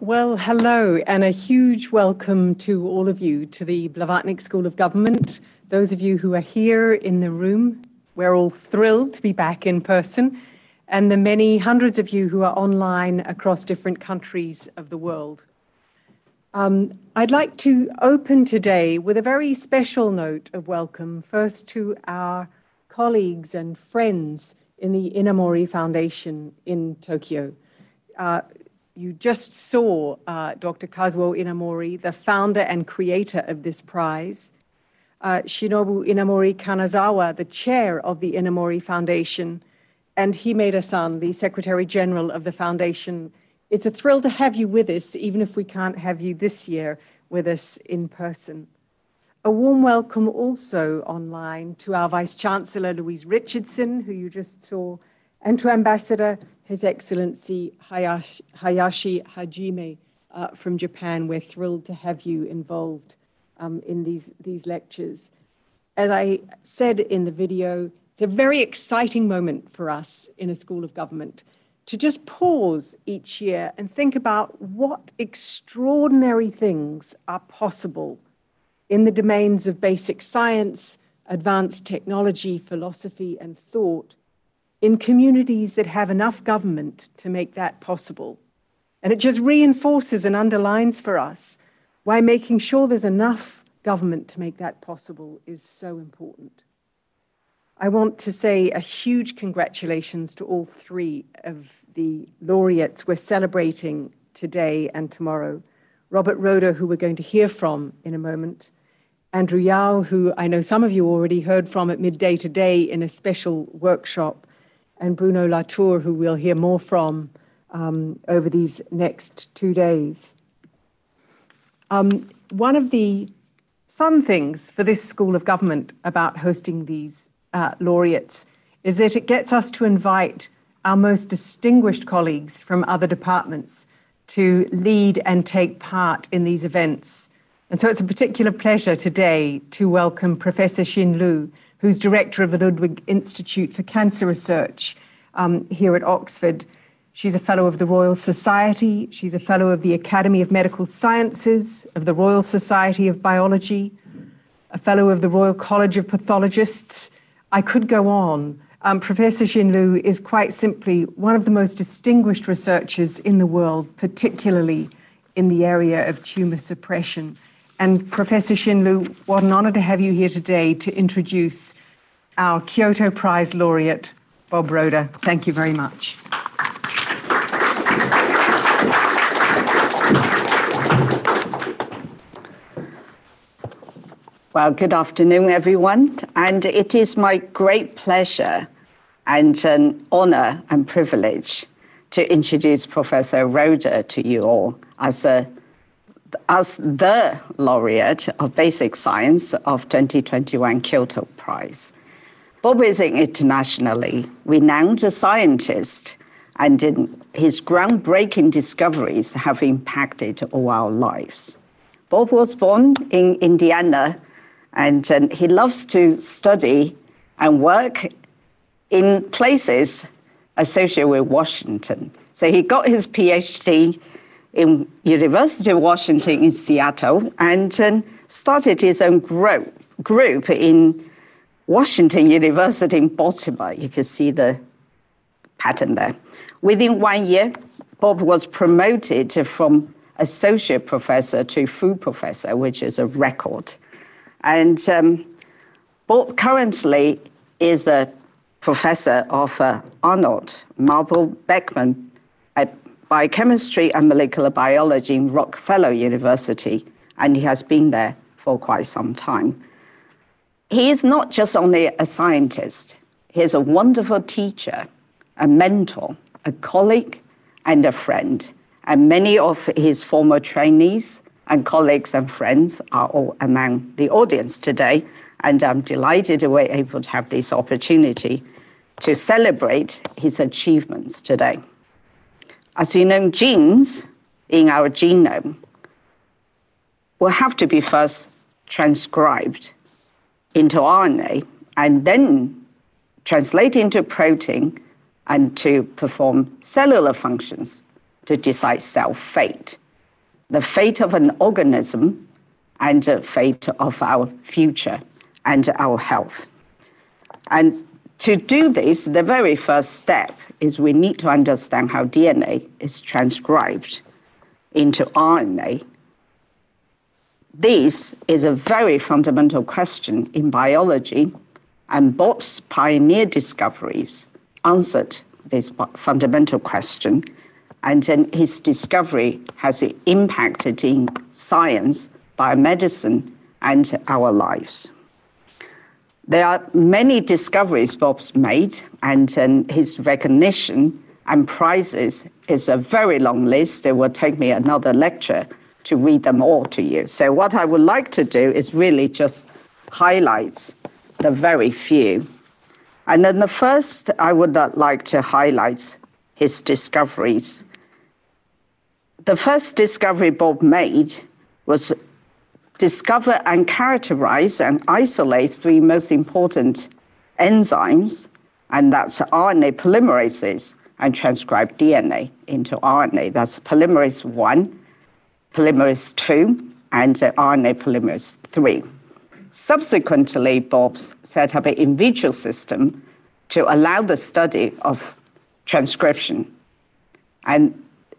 Well, hello, and a huge welcome to all of you to the Blavatnik School of Government. Those of you who are here in the room, we're all thrilled to be back in person, and the many hundreds of you who are online across different countries of the world. I'd like to open today with a very special note of welcome, first to our colleagues and friends in the Inamori Foundation in Tokyo. You just saw Dr. Kazuo Inamori, the founder and creator of this prize. Shinobu Inamori Kanazawa, the chair of the Inamori Foundation, and Hime-san, the Secretary General of the Foundation. It's a thrill to have you with us, even if we can't have you this year with us in person. A warm welcome also online to our Vice Chancellor, Louise Richardson, who you just saw, and to Ambassador His Excellency Hayashi Hajime from Japan. We're thrilled to have you involved in these lectures. As I said in the video, it's a very exciting moment for us in a School of Government to just pause each year and think about what extraordinary things are possible in the domains of basic science, advanced technology, philosophy, and thought, in communities that have enough government to make that possible. And it just reinforces and underlines for us why making sure there's enough government to make that possible is so important. I want to say a huge congratulations to all three of the laureates we're celebrating today and tomorrow. Robert Roeder, who we're going to hear from in a moment, Andrew Yao, who I know some of you already heard from at midday today in a special workshop, and Bruno Latour, who we'll hear more from over these next 2 days. One of the fun things for this School of Government about hosting these laureates is that it gets us to invite our most distinguished colleagues from other departments to lead and take part in these events. And so it's a particular pleasure today to welcome Professor Xin Lu, who's director of the Ludwig Institute for Cancer Research here at Oxford. She's a fellow of the Royal Society. She's a fellow of the Academy of Medical Sciences, of the Royal Society of Biology, a fellow of the Royal College of Pathologists. I could go on. Professor Xin Lu is quite simply one of the most distinguished researchers in the world, particularly in the area of tumor suppression. And Professor Xin Lu, what an honor to have you here today to introduce our Kyoto Prize laureate, Bob Roeder. Thank you very much. Well, good afternoon, everyone. And it is my great pleasure and an honor and privilege to introduce Professor Roeder to you all as the laureate of Basic Science of 2021 Kyoto Prize. Bob is an internationally renowned scientist, and his groundbreaking discoveries have impacted all our lives. Bob was born in Indiana, and he loves to study and work in places associated with Washington. So he got his PhD in University of Washington in Seattle, and started his own group in Washington University in Baltimore. You can see the pattern there. Within 1 year, Bob was promoted from associate professor to full professor, which is a record. And Bob currently is a professor of Arnold Marble Beckman at Biochemistry and Molecular Biology in Rockefeller University, and he has been there for quite some time. He is not just only a scientist, he is a wonderful teacher, a mentor, a colleague, and a friend. And many of his former trainees and colleagues and friends are all among the audience today, and I'm delighted that we're able to have this opportunity to celebrate his achievements today. As you know, genes in our genome will have to be first transcribed into RNA and then translated into protein and to perform cellular functions to decide cell fate. the fate of an organism and the fate of our future and our health. And to do this, the very first step is we need to understand how DNA is transcribed into RNA. This is a very fundamental question in biology, and Bob's pioneer discoveries answered this fundamental question, and then his discovery has impacted in science, biomedicine, and our lives. There are many discoveries Bob's made, and his recognition and prizes is a very long list. It will take me another lecture to read them all to you. So what I would like to do is really just highlight the very few. And then the first, I would like to highlight his discoveries. The first discovery Bob made was discover and characterize and isolate three most important enzymes, and that's RNA polymerases, and transcribe DNA into RNA. That's polymerase 1, polymerase 2, and RNA polymerase 3. Subsequently, Bob set up an in vitro system to allow the study of transcription, and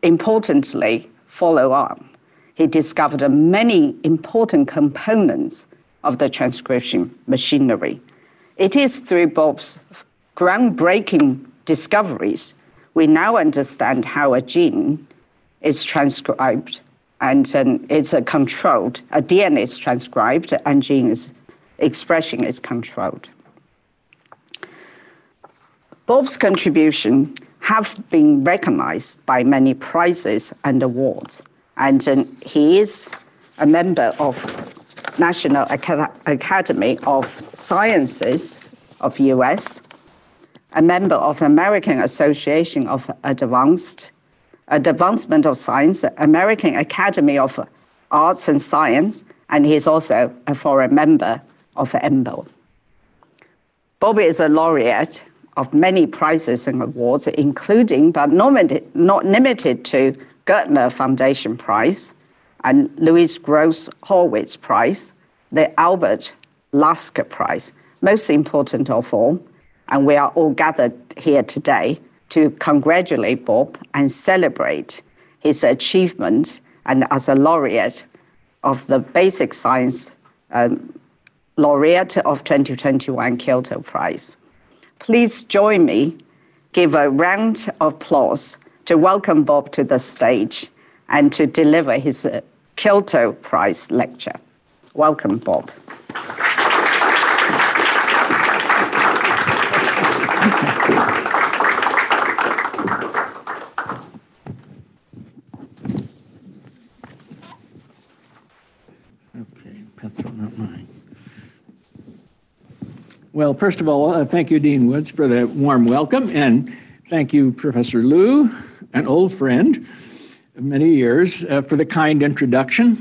importantly, follow up. He discovered many important components of the transcription machinery. It is through Bob's groundbreaking discoveries we now understand how a gene is transcribed and it's controlled. A DNA is transcribed and gene expression is controlled. Bob's contribution have been recognized by many prizes and awards. And he is a member of National Academy of Sciences of US, a member of American Association of Advancement of Science, American Academy of Arts and Science, and he is also a foreign member of EMBO. Bobby is a laureate of many prizes and awards, including, but not limited to, Gertner Foundation Prize and Louis Gross Horwitz Prize, the Albert Lasker Prize, most important of all, and we are all gathered here today to congratulate Bob and celebrate his achievement and as a laureate of the Basic Science Laureate of 2021 Kyoto Prize. Please join me, give a round of applause to welcome Bob to the stage and to deliver his Kyoto Prize lecture. Welcome, Bob. Okay, pencil not mine. Well, first of all, thank you, Dean Woods, for that warm welcome, and thank you, Professor Lu, an old friend of many years, for the kind introduction.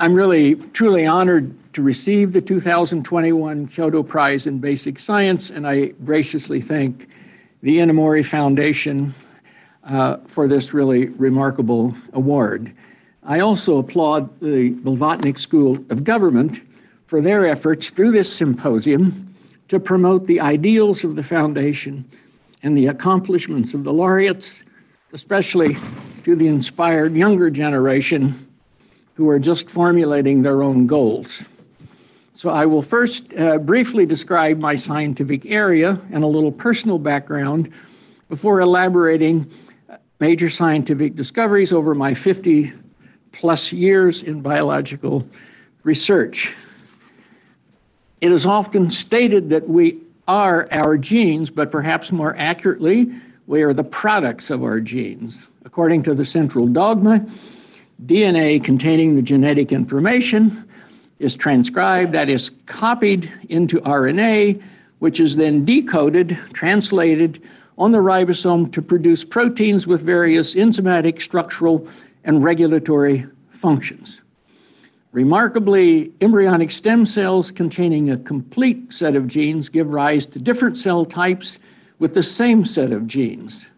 I'm really truly honored to receive the 2021 Kyoto Prize in Basic Science, and I graciously thank the Inamori Foundation for this really remarkable award. I also applaud the Blavatnik School of Government for their efforts through this symposium to promote the ideals of the foundation and the accomplishments of the laureates, especially to the inspired younger generation who are just formulating their own goals. So I will first briefly describe my scientific area and a little personal background before elaborating major scientific discoveries over my 50 plus years in biological research. It is often stated that we are our genes, but perhaps more accurately, we are the products of our genes. According to the central dogma, DNA containing the genetic information is transcribed, that is copied into RNA, which is then decoded, translated on the ribosome to produce proteins with various enzymatic, structural, and regulatory functions. Remarkably, embryonic stem cells containing a complete set of genes give rise to different cell types with the same set of genes.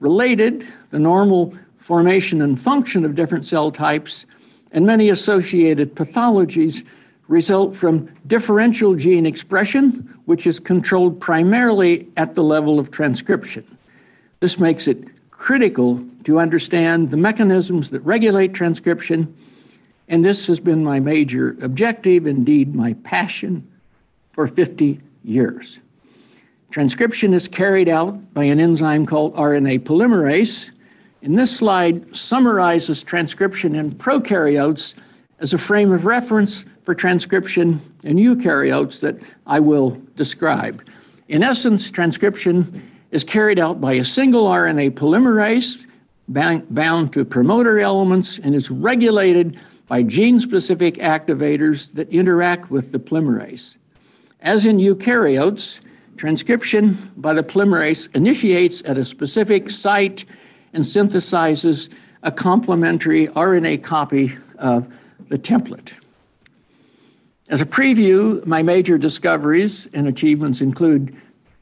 Related, the normal formation and function of different cell types, and many associated pathologies result from differential gene expression, which is controlled primarily at the level of transcription. This makes it critical to understand the mechanisms that regulate transcription, and this has been my major objective, indeed my passion, for 50 years. Transcription is carried out by an enzyme called RNA polymerase, and this slide summarizes transcription in prokaryotes as a frame of reference for transcription in eukaryotes that I will describe. In essence, transcription is carried out by a single RNA polymerase bound to promoter elements and is regulated by gene-specific activators that interact with the polymerase. As in eukaryotes, transcription by the polymerase initiates at a specific site and synthesizes a complementary RNA copy of the template. As a preview, my major discoveries and achievements include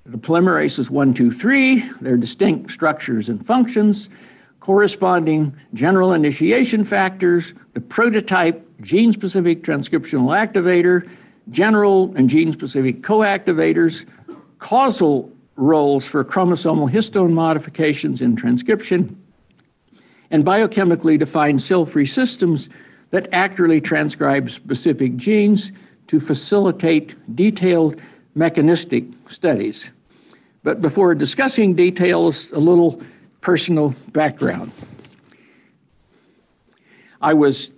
the polymerases 1, 2, 3, their distinct structures and functions, corresponding general initiation factors, the prototype gene-specific transcriptional activator, general and gene-specific co-activators, causal roles for chromosomal histone modifications in transcription, and biochemically defined cell-free systems that accurately transcribe specific genes to facilitate detailed mechanistic studies. But before discussing details, a little personal background. I was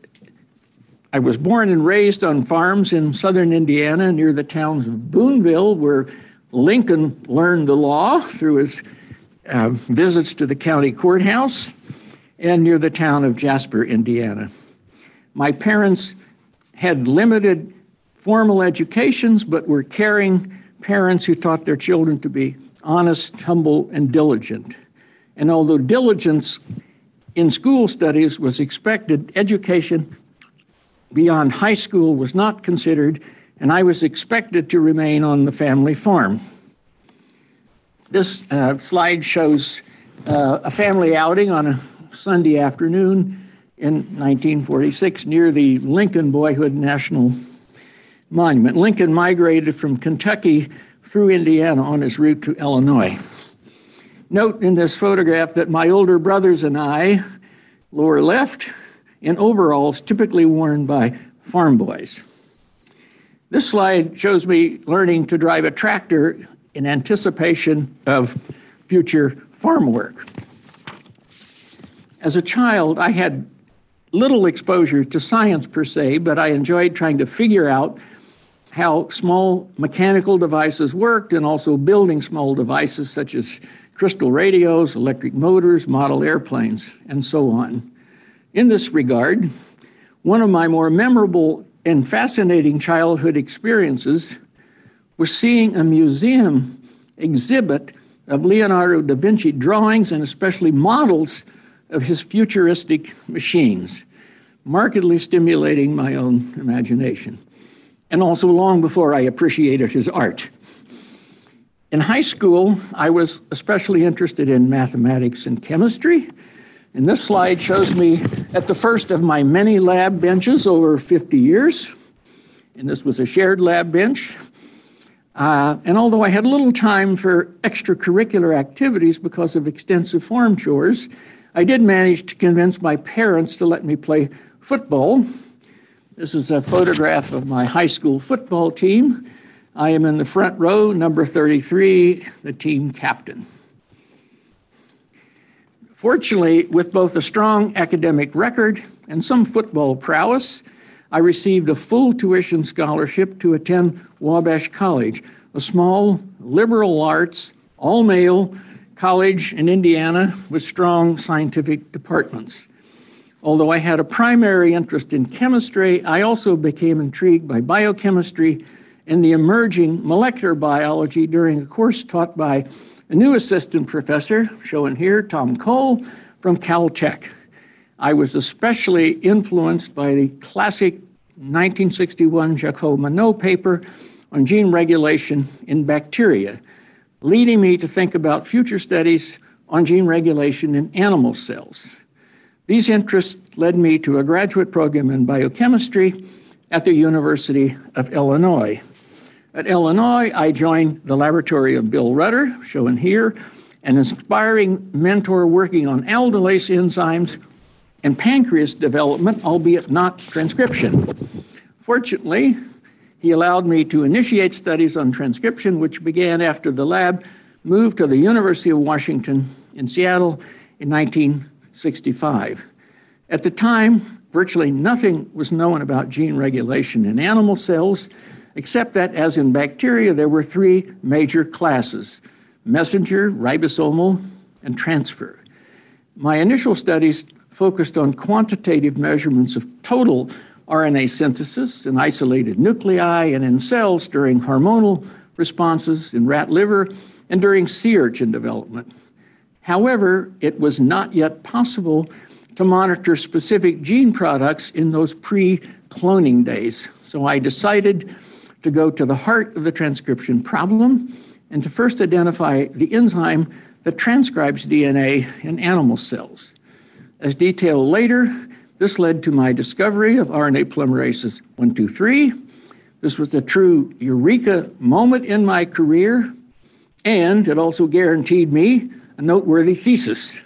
born and raised on farms in southern Indiana near the towns of Boonville, where Lincoln learned the law through his visits to the county courthouse, and near the town of Jasper, Indiana. My parents had limited formal educations, but were caring parents who taught their children to be honest, humble, and diligent. And although diligence in school studies was expected, education beyond high school was not considered, and I was expected to remain on the family farm. This slide shows a family outing on a Sunday afternoon in 1946 near the Lincoln Boyhood National Monument. Lincoln migrated from Kentucky through Indiana on his route to Illinois. Note in this photograph that my older brothers and I, lower left, in overalls typically worn by farm boys. This slide shows me learning to drive a tractor in anticipation of future farm work. As a child, I had little exposure to science per se, but I enjoyed trying to figure out how small mechanical devices worked and also building small devices such as crystal radios, electric motors, model airplanes, and so on. In this regard, one of my more memorable and fascinating childhood experiences was seeing a museum exhibit of Leonardo da Vinci drawings and especially models of his futuristic machines, markedly stimulating my own imagination, and also long before I appreciated his art. In high school, I was especially interested in mathematics and chemistry, and this slide shows me at the first of my many lab benches over 50 years, and this was a shared lab bench. And although I had little time for extracurricular activities because of extensive farm chores, I did manage to convince my parents to let me play football. This is a photograph of my high school football team. I am in the front row, number 33, the team captain. Fortunately, with both a strong academic record and some football prowess, I received a full tuition scholarship to attend Wabash College, a small liberal arts, all-male college in Indiana with strong scientific departments. Although I had a primary interest in chemistry, I also became intrigued by biochemistry and the emerging molecular biology during a course taught by a new assistant professor, shown here, Tom Cole, from Caltech. I was especially influenced by the classic 1961 Jacob-Monod paper on gene regulation in bacteria, leading me to think about future studies on gene regulation in animal cells. These interests led me to a graduate program in biochemistry at the University of Illinois. At Illinois, I joined the laboratory of Bill Rutter, shown here, an inspiring mentor working on aldolase enzymes and pancreas development, albeit not transcription. Fortunately, he allowed me to initiate studies on transcription, which began after the lab moved to the University of Washington in Seattle in 1965. At the time, virtually nothing was known about gene regulation in animal cells, except that, as in bacteria, there were three major classes: messenger, ribosomal, and transfer. My initial studies focused on quantitative measurements of total RNA synthesis in isolated nuclei and in cells during hormonal responses in rat liver and during sea urchin development. However, it was not yet possible to monitor specific gene products in those pre-cloning days. So I decided to go to the heart of the transcription problem and to first identify the enzyme that transcribes DNA in animal cells. As detailed later, this led to my discovery of RNA polymerases 1, 2, 3. This was a true eureka moment in my career, and it also guaranteed me a noteworthy thesis.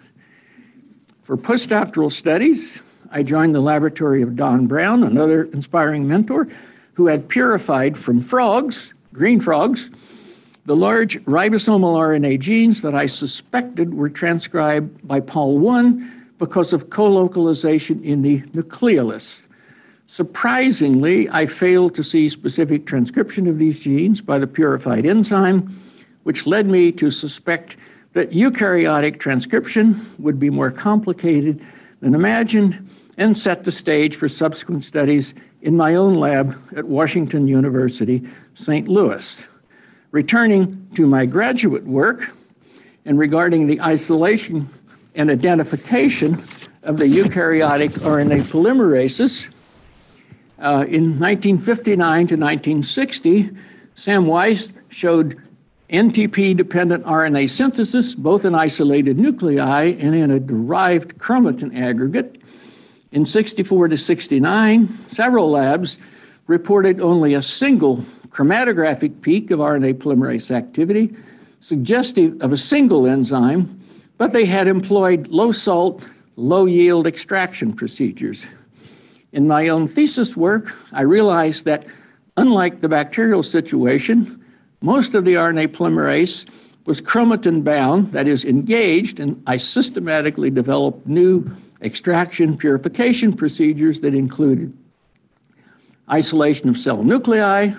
For postdoctoral studies, I joined the laboratory of Don Brown, another inspiring mentor, who had purified from frogs, green frogs, the large ribosomal RNA genes that I suspected were transcribed by Pol1 because of co-localization in the nucleolus. Surprisingly, I failed to see specific transcription of these genes by the purified enzyme, which led me to suspect that eukaryotic transcription would be more complicated than imagined and set the stage for subsequent studies in my own lab at Washington University, St. Louis. Returning to my graduate work and regarding the isolation and identification of the eukaryotic RNA polymerases, in 1959 to 1960, Sam Weiss showed NTP-dependent RNA synthesis, both in isolated nuclei and in a derived chromatin aggregate. In 64 to 69, several labs reported only a single chromatographic peak of RNA polymerase activity, suggestive of a single enzyme, but they had employed low-salt, low-yield extraction procedures. In my own thesis work, I realized that, unlike the bacterial situation, most of the RNA polymerase was chromatin-bound, that is, engaged, and I systematically developed new extraction purification procedures that included isolation of cell nuclei,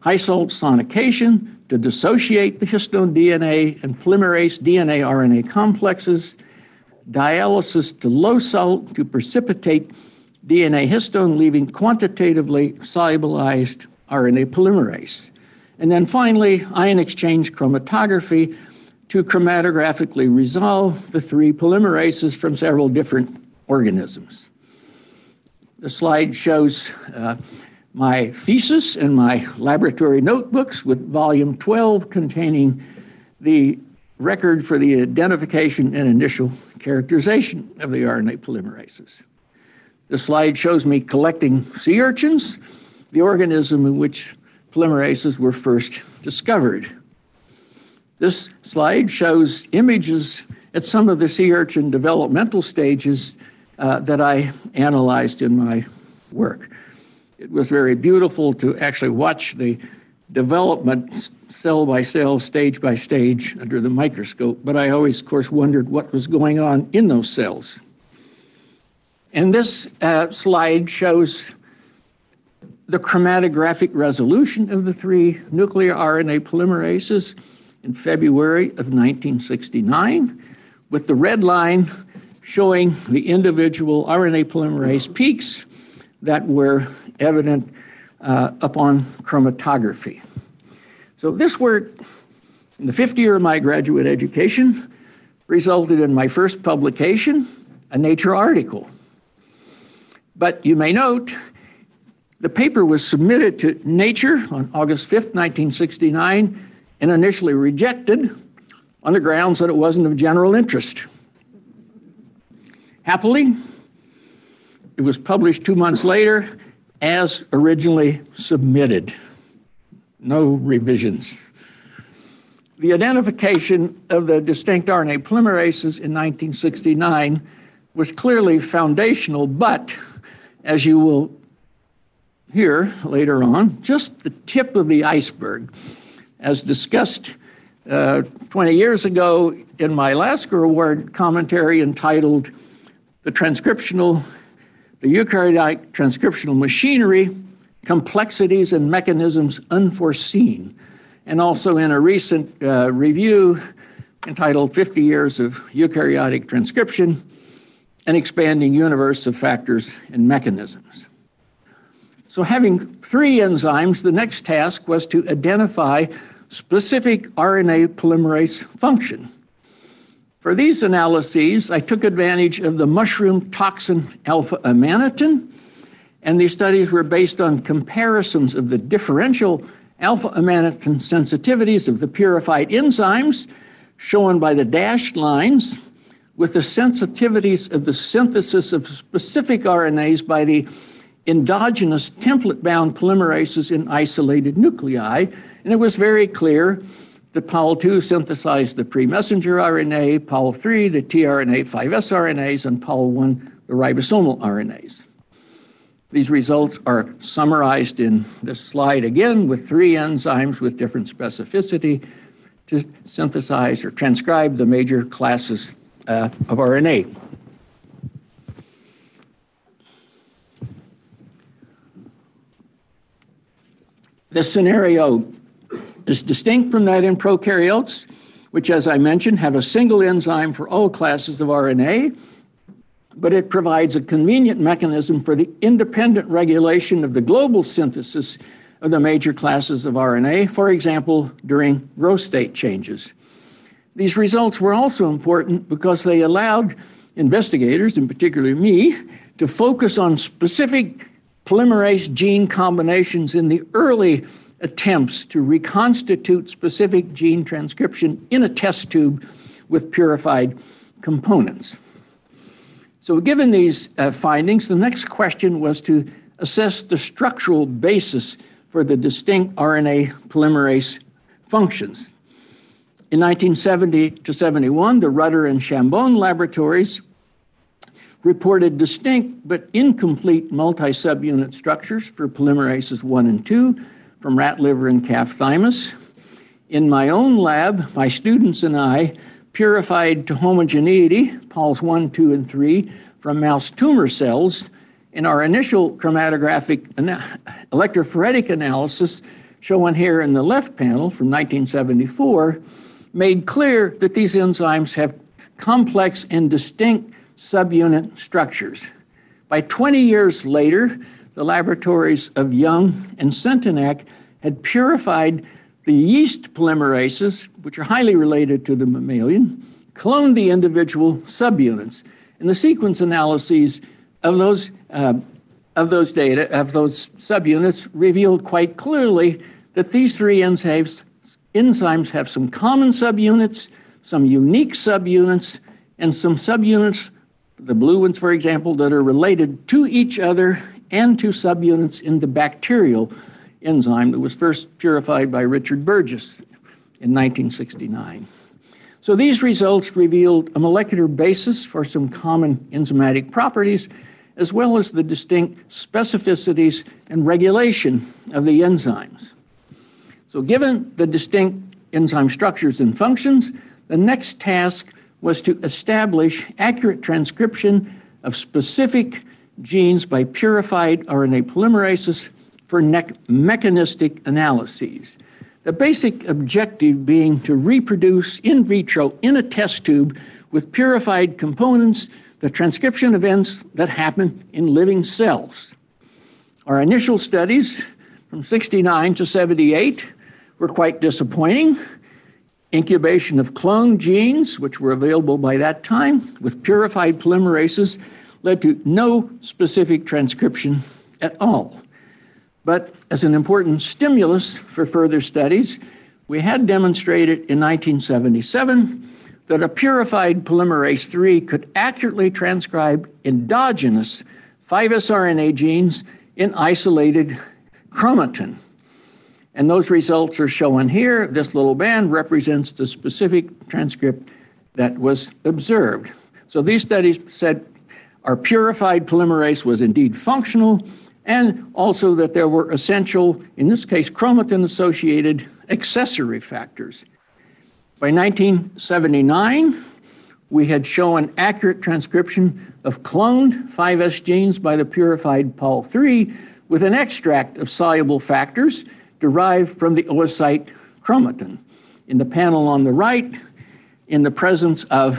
high-salt sonication to dissociate the histone DNA and polymerase DNA-RNA complexes, dialysis to low-salt to precipitate DNA-histone, leaving quantitatively solubilized RNA polymerase. And then finally, ion exchange chromatography to chromatographically resolve the three polymerases from several different organisms. The slide shows my thesis and my laboratory notebooks, with volume 12 containing the record for the identification and initial characterization of the RNA polymerases. The slide shows me collecting sea urchins, the organism in which polymerases were first discovered. This slide shows images at some of the sea urchin developmental stages that I analyzed in my work. It was very beautiful to actually watch the development cell by cell, stage by stage under the microscope, but I always, of course, wondered what was going on in those cells. And this slide shows the chromatographic resolution of the three nuclear RNA polymerases in February of 1969, with the red line showing the individual RNA polymerase peaks that were evident upon chromatography. So this work, in the 5th year of my graduate education, resulted in my first publication, a Nature article. But you may note, the paper was submitted to Nature on August 5th, 1969, and initially rejected on the grounds that it wasn't of general interest. Happily, It was published 2 months later as originally submitted. No revisions. The identification of the distinct RNA polymerases in 1969 was clearly foundational, but as you will hear later on, just the tip of the iceberg. As discussed 20 years ago in my Lasker Award commentary entitled The Eukaryotic Transcriptional Machinery, Complexities and Mechanisms Unforeseen, and also in a recent review entitled 50 Years of Eukaryotic Transcription, an Expanding Universe of Factors and Mechanisms. So having three enzymes, the next task was to identify specific RNA polymerase function. For these analyses, I took advantage of the mushroom toxin alpha-amanitin, and these studies were based on comparisons of the differential alpha-amanitin sensitivities of the purified enzymes, shown by the dashed lines, with the sensitivities of the synthesis of specific RNAs by the endogenous template-bound polymerases in isolated nuclei. And it was very clear that POL2 synthesized the pre-messenger RNA, POL3, the tRNA 5S RNAs, and POL1, the ribosomal RNAs. These results are summarized in this slide again with three enzymes with different specificity to synthesize or transcribe the major classes of RNA. This scenario is distinct from that in prokaryotes, which, as I mentioned, have a single enzyme for all classes of RNA, but it provides a convenient mechanism for the independent regulation of the global synthesis of the major classes of RNA, for example, during growth state changes. These results were also important because they allowed investigators, and particularly me, to focus on specific polymerase gene combinations in the early attempts to reconstitute specific gene transcription in a test tube with purified components. So given these findings, the next question was to assess the structural basis for the distinct RNA polymerase functions. In 1970 to 71, the Roeder and Chambon laboratories reported distinct but incomplete multi-subunit structures for polymerases 1 and 2 from rat liver and calf thymus. In my own lab, my students and I purified to homogeneity Pols 1, 2, and 3 from mouse tumor cells. In our initial chromatographic electrophoretic analysis, shown here in the left panel from 1974, made clear that these enzymes have complex and distinct subunit structures. By 20 years later, the laboratories of Young and Centenac had purified the yeast polymerases, which are highly related to the mammalian, cloned the individual subunits. And the sequence analyses of those subunits revealed quite clearly that these three enzymes have some common subunits, some unique subunits, and some subunits, the blue ones, for example, that are related to each other and to subunits in the bacterial enzyme that was first purified by Richard Burgess in 1969. So these results revealed a molecular basis for some common enzymatic properties, as well as the distinct specificities and regulation of the enzymes. So given the distinct enzyme structures and functions, the next task was to establish accurate transcription of specific genes by purified RNA polymerases for mechanistic analyses. The basic objective being to reproduce in vitro in a test tube with purified components the transcription events that happen in living cells. Our initial studies from 69 to 78 were quite disappointing. Incubation of cloned genes, which were available by that time, with purified polymerases led to no specific transcription at all. But as an important stimulus for further studies, we had demonstrated in 1977 that a purified polymerase 3 could accurately transcribe endogenous 5 sRNA genes in isolated chromatin. And those results are shown here. This little band represents the specific transcript that was observed. So these studies said our purified polymerase was indeed functional, and also that there were essential, in this case, chromatin-associated accessory factors. By 1979, we had shown accurate transcription of cloned 5S genes by the purified Pol3 with an extract of soluble factors derived from the oocyte chromatin. In the panel on the right, in the presence of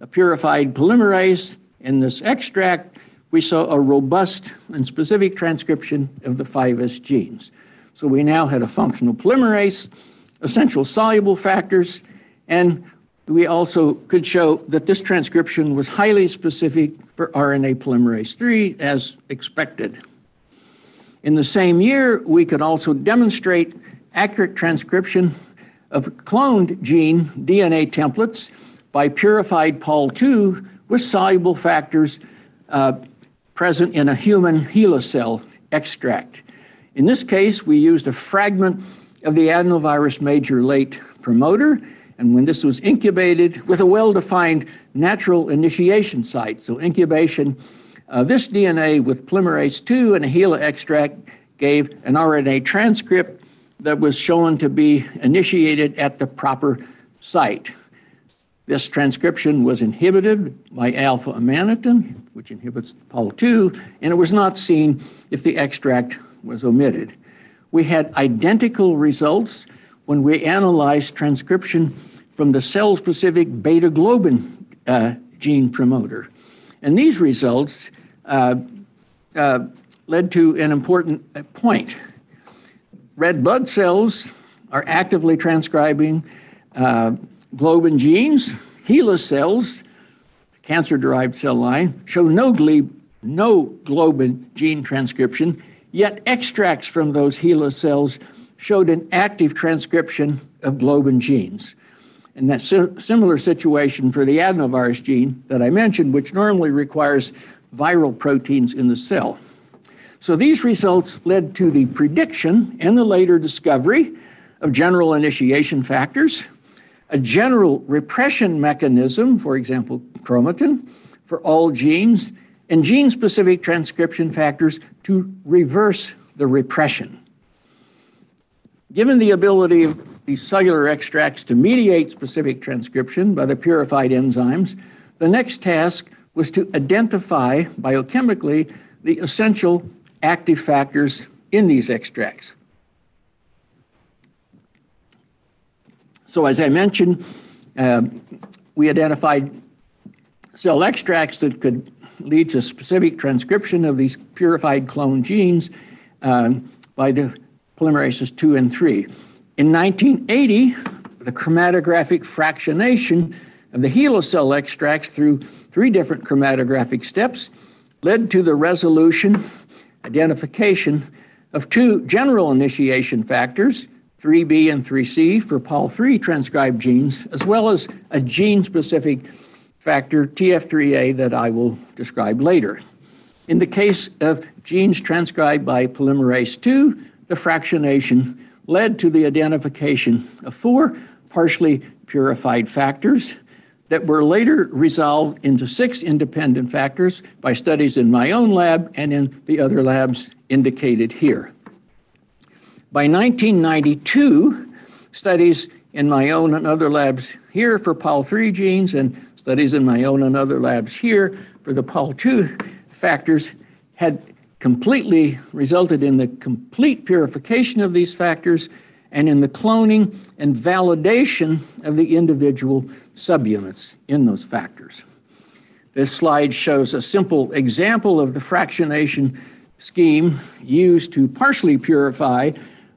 a purified polymerase in this extract, we saw a robust and specific transcription of the 5S genes. So we now had a functional polymerase, essential soluble factors, and we also could show that this transcription was highly specific for RNA polymerase 3 as expected. In the same year, we could also demonstrate accurate transcription of cloned gene DNA templates by purified Pol2 with soluble factors present in a human helicell extract. In this case, we used a fragment of the adenovirus major late promoter, and when this was incubated with a well-defined natural initiation site, so incubation of this DNA with polymerase 2 and a HeLa extract gave an RNA transcript that was shown to be initiated at the proper site. This transcription was inhibited by alpha-amanitin, which inhibits Pol2, and it was not seen if the extract was omitted. We had identical results when we analyzed transcription from the cell-specific beta-globin gene promoter. And these results led to an important point. Red blood cells are actively transcribing globin genes. HeLa cells, cancer-derived cell line, show no globin gene transcription, yet extracts from those HeLa cells showed an active transcription of globin genes. And that similar situation for the adenovirus gene that I mentioned, which normally requires viral proteins in the cell. So these results led to the prediction and the later discovery of general initiation factors, a general repression mechanism, for example, chromatin, for all genes, and gene-specific transcription factors to reverse the repression. Given the ability of these cellular extracts to mediate specific transcription by the purified enzymes, the next task was to identify biochemically the essential active factors in these extracts. So as I mentioned, we identified cell extracts that could lead to specific transcription of these purified clone genes by the polymerases 2 and 3. In 1980, the chromatographic fractionation of the HeLa cell extracts through 3 different chromatographic steps led to the identification of 2 general initiation factors, 3B and 3C for Pol3 transcribed genes, as well as a gene-specific factor, TF3A, that I will describe later. In the case of genes transcribed by polymerase 2, the fractionation led to the identification of 4 partially purified factors that were later resolved into 6 independent factors by studies in my own lab and in the other labs indicated here. By 1992, studies in my own and other labs here for Pol3 genes and studies in my own and other labs here for the Pol2 factors had completely resulted in the complete purification of these factors and in the cloning and validation of the individual subunits in those factors. This slide shows a simple example of the fractionation scheme used to partially purify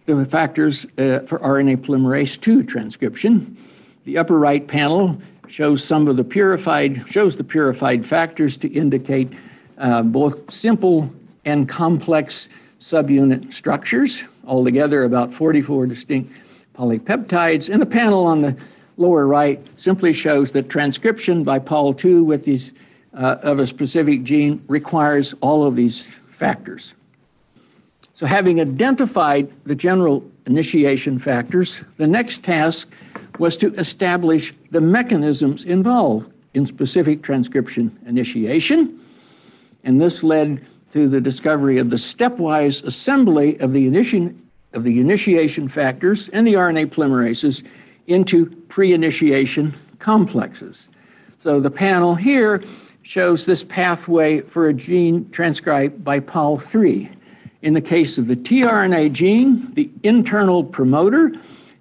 the factors for RNA polymerase 2 transcription. The upper right panel shows the purified factors to indicate both simple and complex subunit structures, altogether about 44 distinct polypeptides. And the panel on the lower right simply shows that transcription by Pol2 with these of a specific gene requires all of these factors. So having identified the general initiation factors, the next task was to establish the mechanisms involved in specific transcription initiation. And this led to the discovery of the stepwise assembly of the initiation factors and the RNA polymerases into pre-initiation complexes. So the panel here shows this pathway for a gene transcribed by POL3. In the case of the tRNA gene, the internal promoter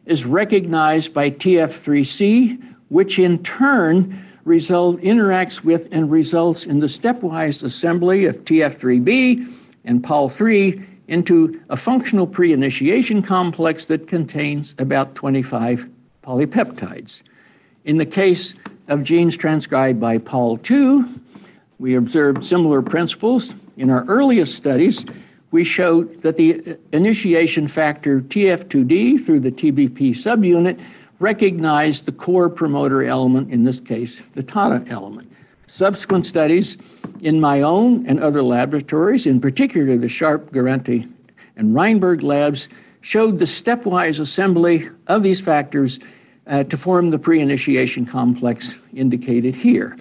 is recognized by TF3C, which in turn interacts with and results in the stepwise assembly of TF3B and POL3 into a functional pre-initiation complex that contains about 25 polypeptides. In the case of genes transcribed by POL2, we observed similar principles. In our earliest studies, we showed that the initiation factor TF2D through the TBP subunit recognized the core promoter element, in this case, the TATA element. Subsequent studies in my own and other laboratories, in particular the Sharp, Garanti, and Reinberg labs, showed the stepwise assembly of these factors to form the pre-initiation complex indicated here.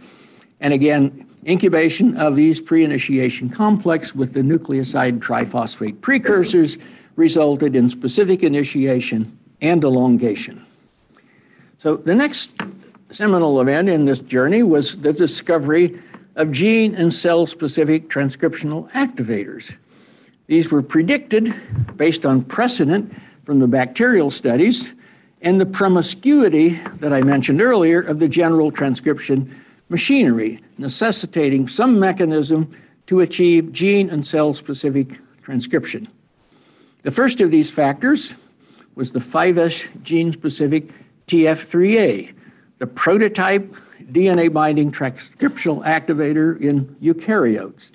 And again, incubation of these pre-initiation complexes with the nucleoside triphosphate precursors resulted in specific initiation and elongation. So the next seminal event in this journey was the discovery of gene and cell-specific transcriptional activators. These were predicted based on precedent from the bacterial studies and the promiscuity that I mentioned earlier of the general transcription machinery, necessitating some mechanism to achieve gene and cell-specific transcription. The first of these factors was the 5S gene-specific TF3A, the prototype DNA-binding transcriptional activator in eukaryotes,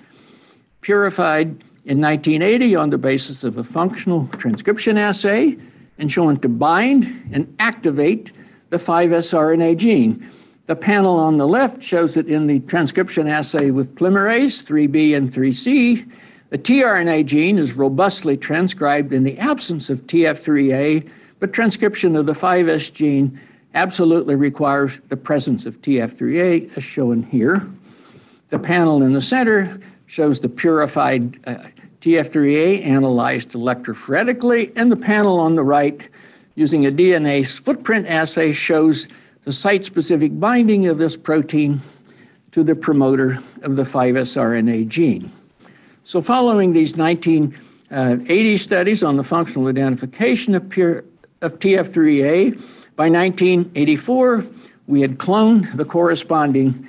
purified in 1980 on the basis of a functional transcription assay and shown to bind and activate the 5S RNA gene. The panel on the left shows it in the transcription assay with polymerase 3B and 3C. The tRNA gene is robustly transcribed in the absence of TF3A, but transcription of the 5S gene absolutely requires the presence of TF3A, as shown here. The panel in the center shows the purified TF3A analyzed electrophoretically, and the panel on the right, using a DNA footprint assay, shows the site-specific binding of this protein to the promoter of the 5S RNA gene. So following these 1980 studies on the functional identification of TF3A, by 1984, we had cloned the corresponding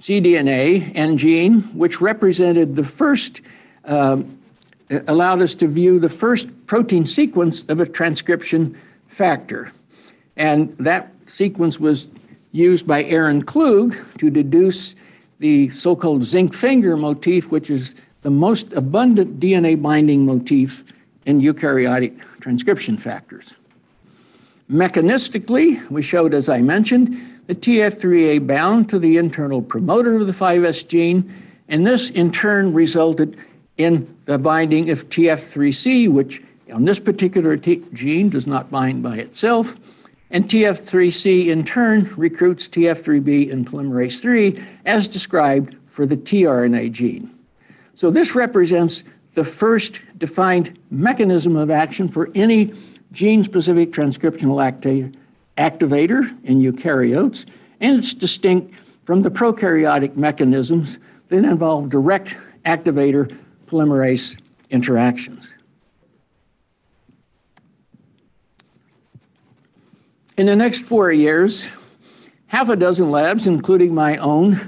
cDNA and gene, which represented the first, allowed us to view the first protein sequence of a transcription factor. And that sequence was used by Aaron Klug to deduce the so-called zinc finger motif, which is the most abundant DNA binding motif in eukaryotic transcription factors. Mechanistically, we showed, as I mentioned, the TF3A bound to the internal promoter of the 5S gene, and this in turn resulted in the binding of TF3C, which on this particular gene does not bind by itself, and TF3C in turn recruits TF3B and polymerase 3 as described for the tRNA gene. So this represents the first defined mechanism of action for any gene-specific transcriptional activator in eukaryotes, and it's distinct from the prokaryotic mechanisms that involve direct activator polymerase interactions. In the next 4 years, half a dozen labs, including my own,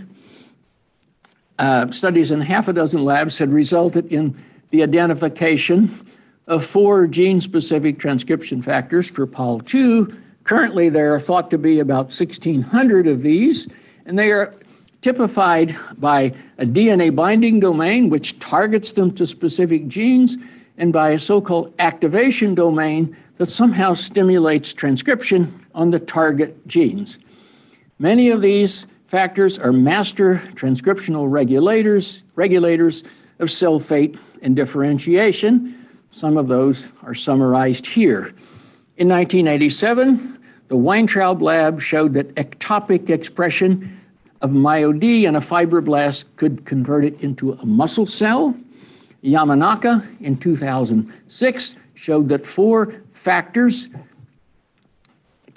studies in half a dozen labs had resulted in the identification of 4 gene-specific transcription factors for POL2. Currently, there are thought to be about 1,600 of these, and they are typified by a DNA binding domain, which targets them to specific genes, and by a so-called activation domain that somehow stimulates transcription on the target genes. Many of these factors are master transcriptional regulators of cell fate and differentiation. Some of those are summarized here. In 1987, the Weintraub lab showed that ectopic expression of MyoD in a fibroblast could convert it into a muscle cell. Yamanaka in 2006 showed that 4 factors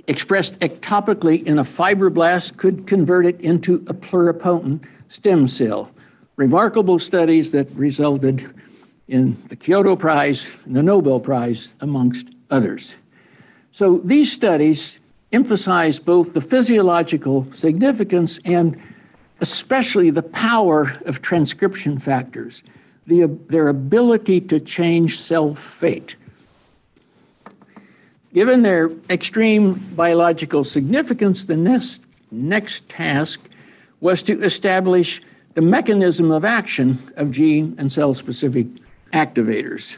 expressed ectopically in a fibroblast could convert it into a pluripotent stem cell. Remarkable studies that resulted in the Kyoto Prize and the Nobel Prize, amongst others. So these studies emphasize both the physiological significance and especially the power of transcription factors, their ability to change cell fate. Given their extreme biological significance, the next task was to establish the mechanism of action of gene and cell-specific activators.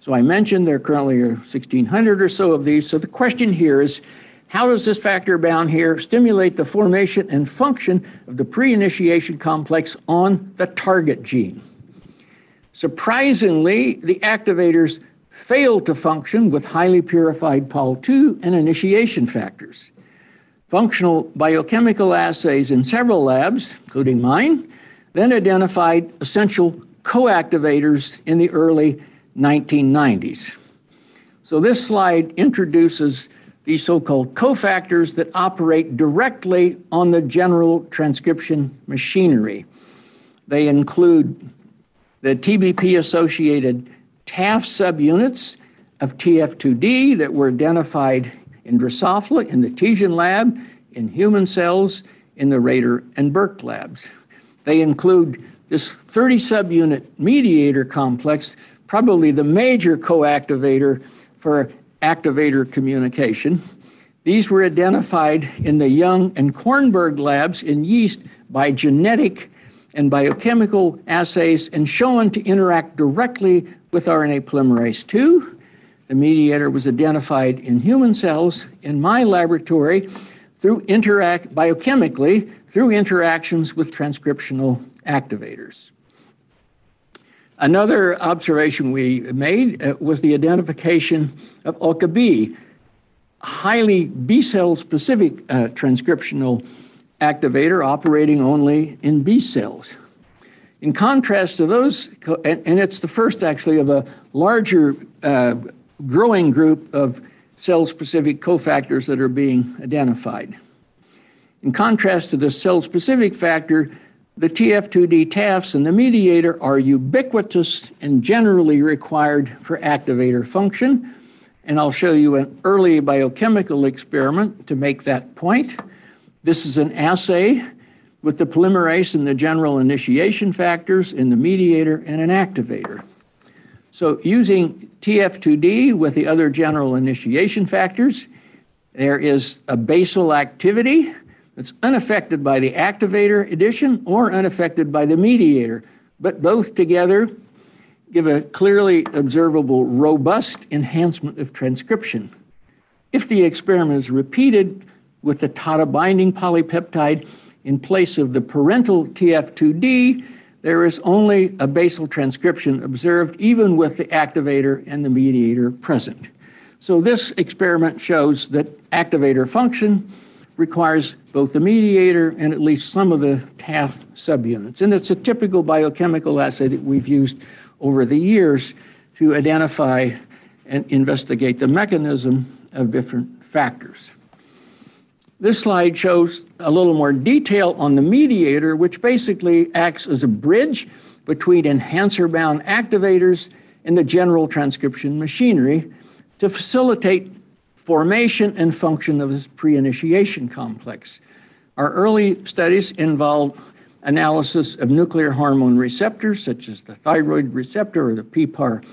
So I mentioned there currently are 1,600 or so of these. So the question here is, how does this factor bound here stimulate the formation and function of the pre-initiation complex on the target gene? Surprisingly, the activators failed to function with highly purified Pol2 and initiation factors. Functional biochemical assays in several labs, including mine, then identified essential co-activators in the early 1990s. So this slide introduces these so-called cofactors that operate directly on the general transcription machinery. They include the TBP-associated TAF subunits of TF2D that were identified in Drosophila, in the Tejan lab, in human cells, in the Rader and Burke labs. They include this 30 subunit mediator complex, probably the major co-activator for activator communication. These were identified in the Young and Kornberg labs in yeast by genetic and biochemical assays and shown to interact directly with RNA polymerase II. The mediator was identified in human cells in my laboratory biochemically through interactions with transcriptional activators. Another observation we made was the identification of OCA-B, highly B-cell specific transcriptional activator operating only in B cells. In contrast to those, and it's the first actually of a larger growing group of cell-specific cofactors that are being identified. In contrast to the cell-specific factor, the TF2D TAFs and the mediator are ubiquitous and generally required for activator function. And I'll show you an early biochemical experiment to make that point. This is an assay with the polymerase and the general initiation factors in the mediator and an activator. So using TF2D with the other general initiation factors, there is a basal activity that's unaffected by the activator addition or unaffected by the mediator, but both together give a clearly observable robust enhancement of transcription. If the experiment is repeated with the TATA binding polypeptide, in place of the parental TF2D, there is only a basal transcription observed even with the activator and the mediator present. So this experiment shows that activator function requires both the mediator and at least some of the TAF subunits. And it's a typical biochemical assay that we've used over the years to identify and investigate the mechanism of different factors. This slide shows a little more detail on the mediator, which basically acts as a bridge between enhancer-bound activators and the general transcription machinery to facilitate formation and function of this pre-initiation complex. Our early studies involved analysis of nuclear hormone receptors, such as the thyroid receptor or the PPAR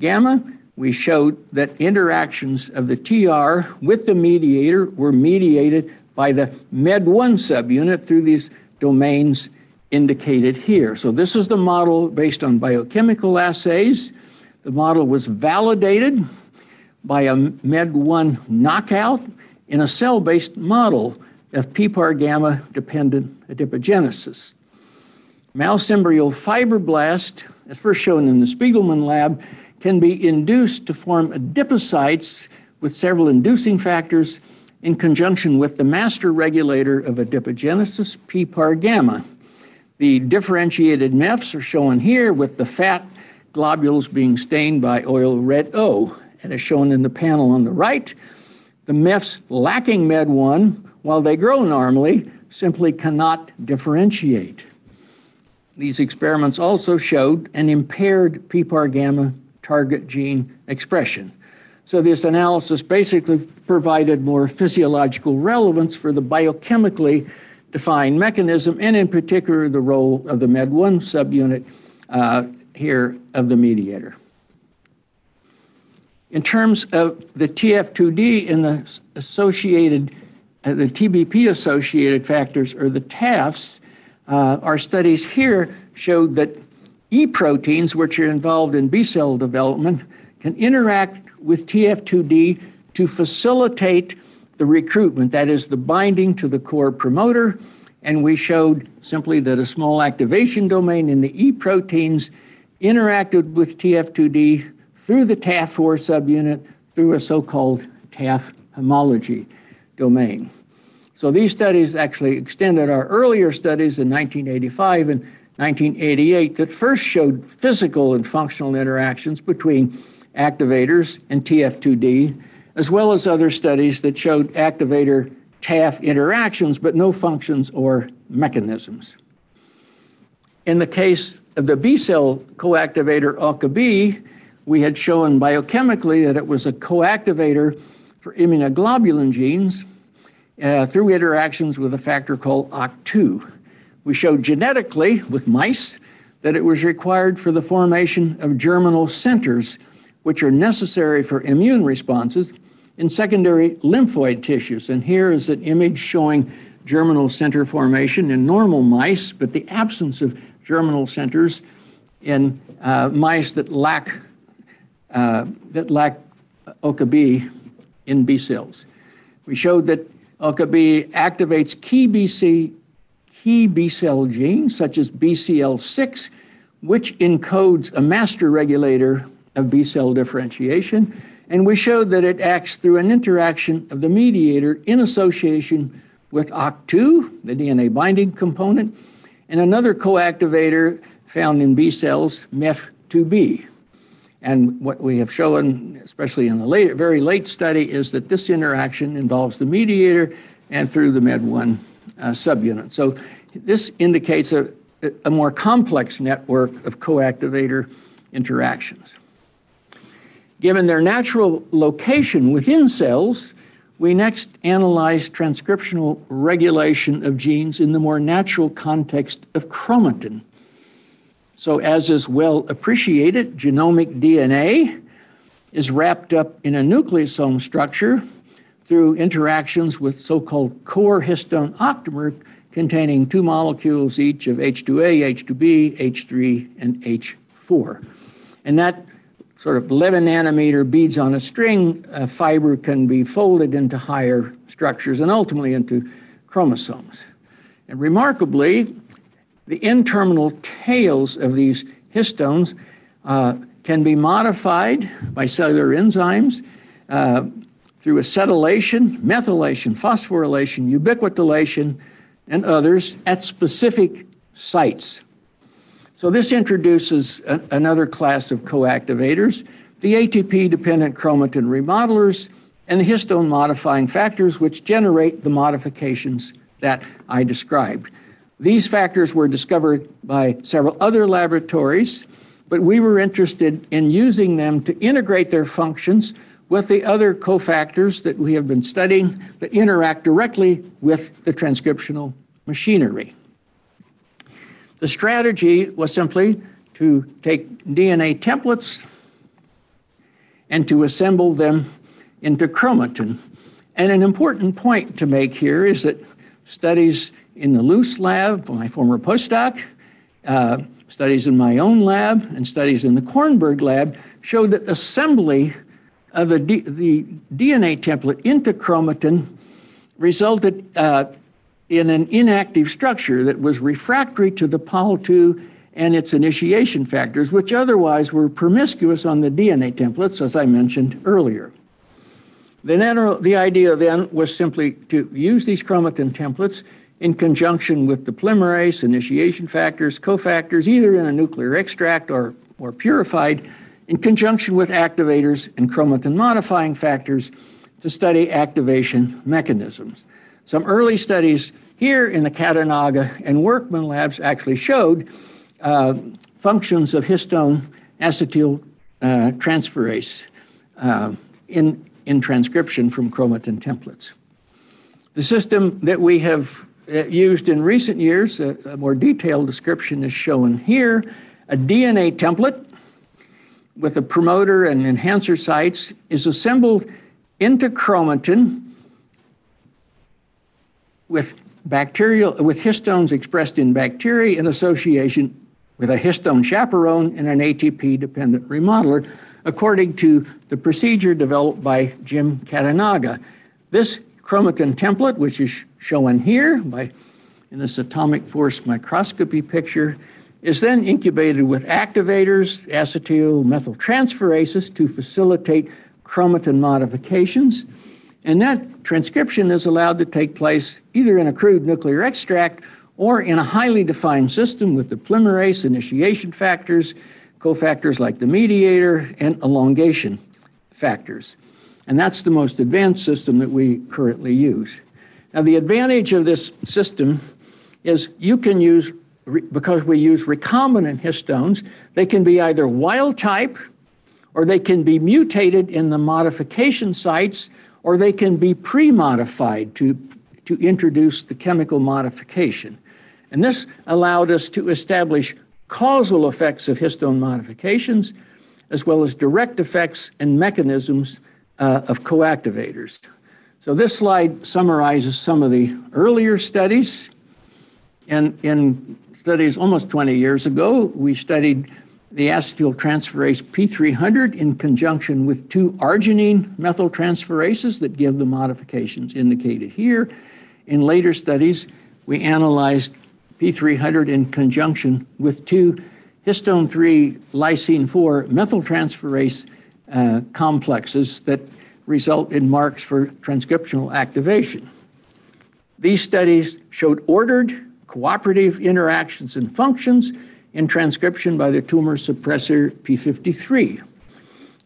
gamma. We showed that interactions of the TR with the mediator were mediated by the MED1 subunit through these domains indicated here. So this is the model based on biochemical assays. The model was validated by a MED1 knockout in a cell-based model FPPAR gamma-dependent adipogenesis. Mouse embryo fibroblast, as first shown in the Spiegelman lab, can be induced to form adipocytes with several inducing factors in conjunction with the master regulator of adipogenesis, PPAR gamma. The differentiated MEFs are shown here with the fat globules being stained by oil red O. And as shown in the panel on the right, the MEFs lacking MED1, while they grow normally, simply cannot differentiate. These experiments also showed an impaired PPAR gamma target gene expression. So this analysis basically provided more physiological relevance for the biochemically defined mechanism, and in particular, the role of the MED1 subunit here of the mediator. In terms of the TF2D and the associated, the TBP-associated factors, or the TAFs, our studies here showed that E proteins, which are involved in B cell development, can interact with TF2D to facilitate the recruitment, that is the binding to the core promoter. And we showed simply that a small activation domain in the E proteins interacted with TF2D through the TAF4 subunit through a so-called TAF homology domain. So these studies actually extended our earlier studies in 1985 and 1988 that first showed physical and functional interactions between activators and TF2D, as well as other studies that showed activator TAF interactions, but no functions or mechanisms. In the case of the B cell coactivator OCA-B, we had shown biochemically that it was a coactivator for immunoglobulin genes through interactions with a factor called OCT2. We showed genetically with mice that it was required for the formation of germinal centers, which are necessary for immune responses in secondary lymphoid tissues. And here is an image showing germinal center formation in normal mice, but the absence of germinal centers in mice that lack OCA-B in B cells. We showed that OCA-B activates key B cell genes, such as BCL6, which encodes a master regulator of B cell differentiation, and we showed that it acts through an interaction of the mediator in association with OCT2, the DNA binding component, and another coactivator found in B cells, MEF2B. And what we have shown, especially in the later, very late study, is that this interaction involves the mediator and through the MED1 subunit. So this indicates a more complex network of coactivator interactions. Given their natural location within cells, we next analyzed transcriptional regulation of genes in the more natural context of chromatin. So as is well appreciated, genomic DNA is wrapped up in a nucleosome structure through interactions with so-called core histone octamer containing two molecules each of H2A, H2B, H3, and H4. And that sort of 11 nanometer beads on a string fiber can be folded into higher structures and ultimately into chromosomes. And remarkably, the N-terminal tails of these histones can be modified by cellular enzymes through acetylation, methylation, phosphorylation, ubiquitination, and others at specific sites. So this introduces another class of coactivators, the ATP-dependent chromatin remodelers and the histone-modifying factors which generate the modifications that I described. These factors were discovered by several other laboratories, but we were interested in using them to integrate their functions with the other cofactors that we have been studying that interact directly with the transcriptional machinery. The strategy was simply to take DNA templates and to assemble them into chromatin. And an important point to make here is that studies in the Luce lab, my former postdoc, studies in my own lab, and studies in the Kornberg lab showed that assembly of the DNA template into chromatin resulted in an inactive structure that was refractory to the POL2 and its initiation factors, which otherwise were promiscuous on the DNA templates, as I mentioned earlier. The idea then was simply to use these chromatin templates in conjunction with the polymerase, initiation factors, cofactors, either in a nuclear extract or purified, in conjunction with activators and chromatin modifying factors to study activation mechanisms. Some early studies here in the Katanaga and Workman labs actually showed functions of histone acetyl transferase in transcription from chromatin templates. The system that we have used in recent years, a more detailed description is shown here, a DNA template with a promoter and enhancer sites is assembled into chromatin with histones expressed in bacteria in association with a histone chaperone and an ATP-dependent remodeler, according to the procedure developed by Jim Katanaga. This chromatin template, which is shown here in this atomic force microscopy picture, is then incubated with activators, acetyl methyltransferases, to facilitate chromatin modifications. And that transcription is allowed to take place either in a crude nuclear extract or in a highly defined system with the polymerase, initiation factors, cofactors like the mediator, and elongation factors. And that's the most advanced system that we currently use. Now, the advantage of this system is you can use, because we use recombinant histones, they can be either wild type, or they can be mutated in the modification sites, or they can be pre-modified to introduce the chemical modification. And this allowed us to establish causal effects of histone modifications, as well as direct effects and mechanisms of coactivators. So this slide summarizes some of the earlier studies. And in studies almost 20 years ago, we studied the acetyltransferase P300 in conjunction with two arginine methyltransferases that give the modifications indicated here. In later studies, we analyzed P300 in conjunction with two histone 3 lysine 4 methyltransferase complexes that result in marks for transcriptional activation. These studies showed ordered, cooperative interactions and functions in transcription by the tumor suppressor P53.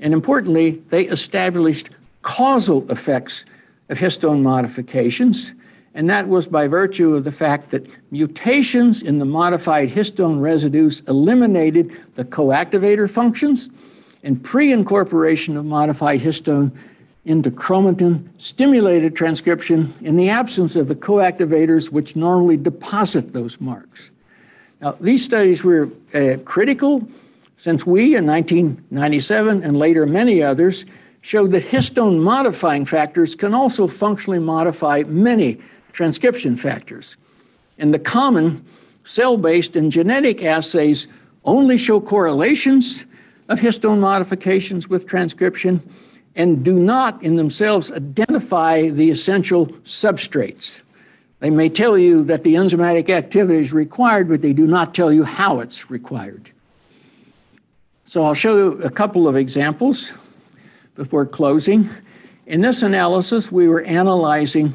And importantly, they established causal effects of histone modifications, and that was by virtue of the fact that mutations in the modified histone residues eliminated the coactivator functions, and pre-incorporation of modified histone into chromatin stimulated transcription in the absence of the coactivators which normally deposit those marks. Now, these studies were critical since we, in 1997 and later many others, showed that histone modifying factors can also functionally modify many transcription factors. And the common cell-based and genetic assays only show correlations of histone modifications with transcription and do not in themselves identify the essential substrates. They may tell you that the enzymatic activity is required, but they do not tell you how it's required. So I'll show you a couple of examples before closing. In this analysis, we were analyzing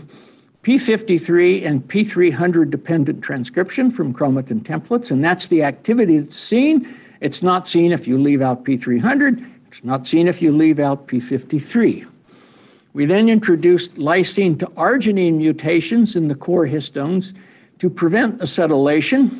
P53 and P300 dependent transcription from chromatin templates, and that's the activity that's seen. It's not seen if you leave out P300. It's not seen if you leave out P53. We then introduced lysine to arginine mutations in the core histones to prevent acetylation.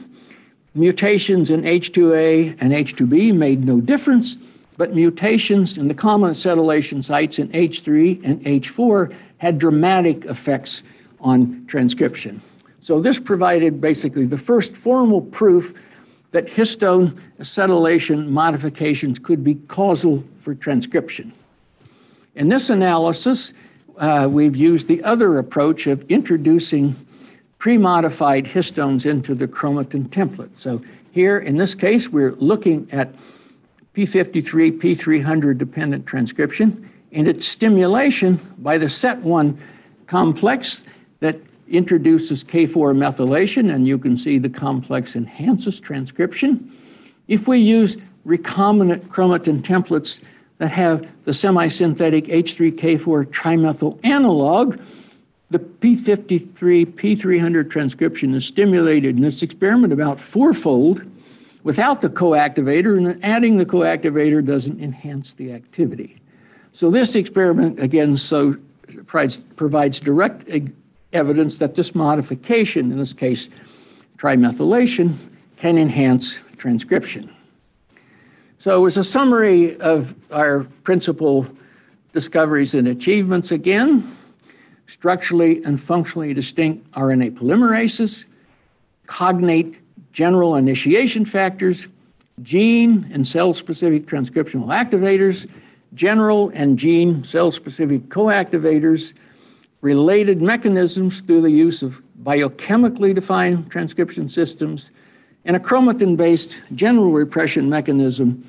Mutations in H2A and H2B made no difference, but mutations in the common acetylation sites in H3 and H4 had dramatic effects on transcription. So this provided basically the first formal proof that histone acetylation modifications could be causal for transcription. In this analysis, we've used the other approach of introducing pre-modified histones into the chromatin template. So here, in this case, we're looking at P53, P300 dependent transcription and its stimulation by the SET1 complex that introduces K4 methylation, and you can see the complex enhances transcription. If we use recombinant chromatin templates that have the semi-synthetic H3K4 trimethyl analog, the P53, P300 transcription is stimulated in this experiment about fourfold without the coactivator, and adding the coactivator doesn't enhance the activity. So this experiment, again, provides direct evidence that this modification, in this case, trimethylation, can enhance transcription. So as a summary of our principal discoveries and achievements again, structurally and functionally distinct RNA polymerases, cognate general initiation factors, gene and cell-specific transcriptional activators, general and gene cell-specific coactivators, related mechanisms through the use of biochemically defined transcription systems, and a chromatin-based general repression mechanism,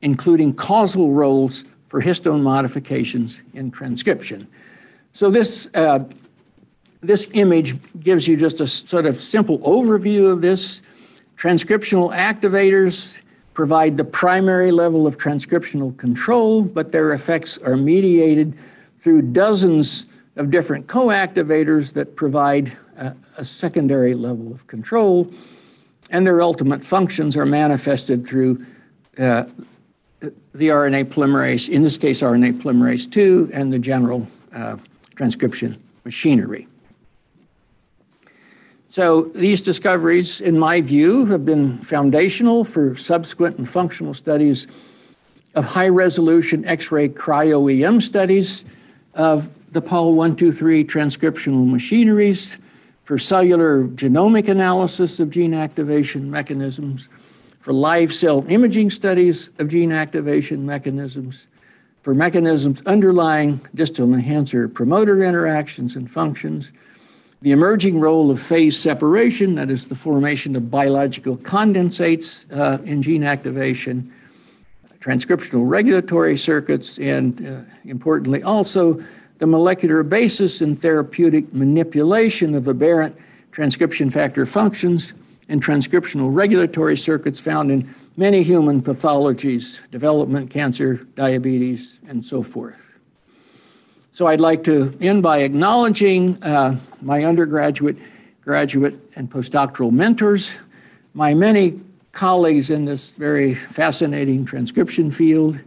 including causal roles for histone modifications in transcription. So this image gives you just a sort of simple overview of this. Transcriptional activators provide the primary level of transcriptional control, but their effects are mediated through dozens of different coactivators that provide a secondary level of control, and their ultimate functions are manifested through the RNA polymerase, in this case RNA polymerase II, and the general transcription machinery. So these discoveries, in my view, have been foundational for subsequent and functional studies of high-resolution X-ray cryo-EM studies of the Pol123 transcriptional machineries, for cellular genomic analysis of gene activation mechanisms, for live cell imaging studies of gene activation mechanisms, for mechanisms underlying distal enhancer promoter interactions and functions, the emerging role of phase separation, that is the formation of biological condensates in gene activation, transcriptional regulatory circuits, and importantly also, the molecular basis and therapeutic manipulation of aberrant transcription factor functions and transcriptional regulatory circuits found in many human pathologies, development, cancer, diabetes, and so forth. So I'd like to end by acknowledging my undergraduate, graduate, and postdoctoral mentors, my many colleagues in this very fascinating transcription field,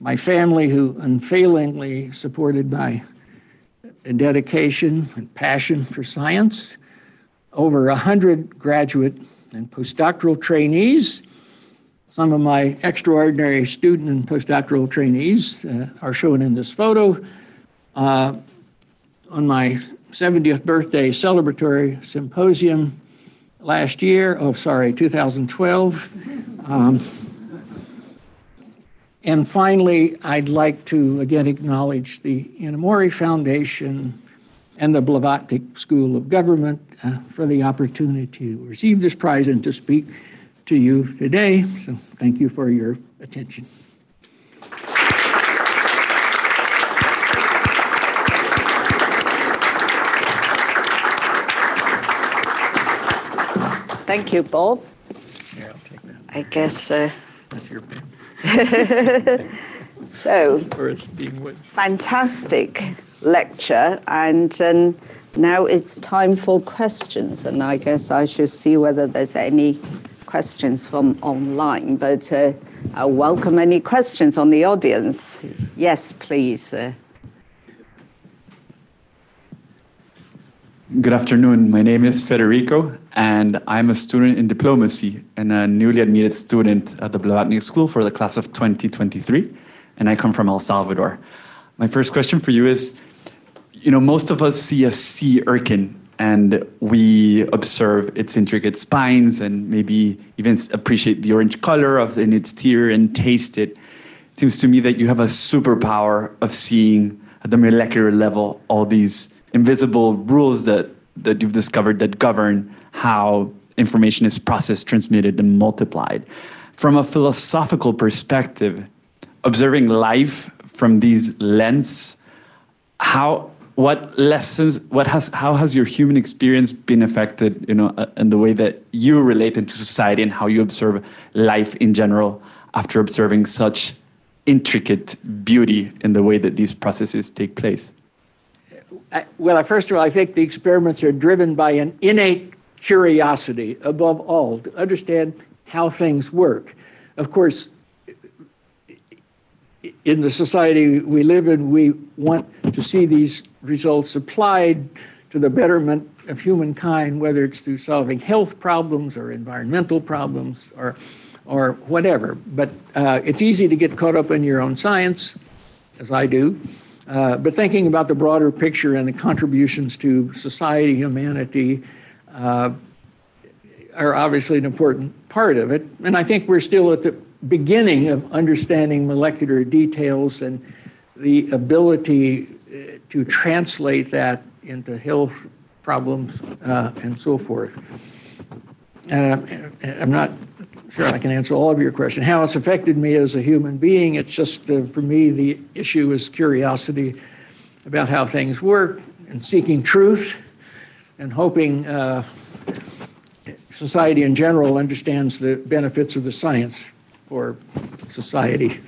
my family who unfailingly supported my dedication and passion for science, over 100 graduate and postdoctoral trainees. Some of my extraordinary student and postdoctoral trainees are shown in this photo. On my 70th birthday celebratory symposium last year, 2012. And finally, I'd like to again acknowledge the Inamori Foundation and the Blavatnik School of Government for the opportunity to receive this prize and to speak to you today. So thank you for your attention. Thank you, Bob. Here, I'll take that. I guess. That's your pen. So, fantastic lecture. And now it's time for questions. And I guess I should see whether there's any questions from online. But I welcome any questions on the audience. Yes, please. Good afternoon. My name is Federico, and I'm a student in diplomacy and a newly admitted student at the Blavatnik School for the class of 2023, and I come from El Salvador. My first question for you is, you know, most of us see a sea urchin, and we observe its intricate spines and maybe even appreciate the orange color in its tear and taste it. It seems to me that you have a superpower of seeing at the molecular level all these invisible rules that you've discovered that govern how information is processed, transmitted, and multiplied. From a philosophical perspective, observing life from these lenses, how what lessons, how has your human experience been affected, you know, in the way that you relate into society and how you observe life in general after observing such intricate beauty in the way that these processes take place? Well, first of all, I think the experiments are driven by an innate curiosity, above all, to understand how things work. Of course, in the society we live in, we want to see these results applied to the betterment of humankind, whether it's through solving health problems or environmental problems or whatever. But it's easy to get caught up in your own science, as I do, but thinking about the broader picture and the contributions to society, humanity, are obviously an important part of it. And I think we're still at the beginning of understanding molecular details and the ability to translate that into health problems and so forth. I'm not sure I can answer all of your questions. How it's affected me as a human being, it's just for me, the issue is curiosity about how things work and seeking truth and hoping society in general understands the benefits of the science for society.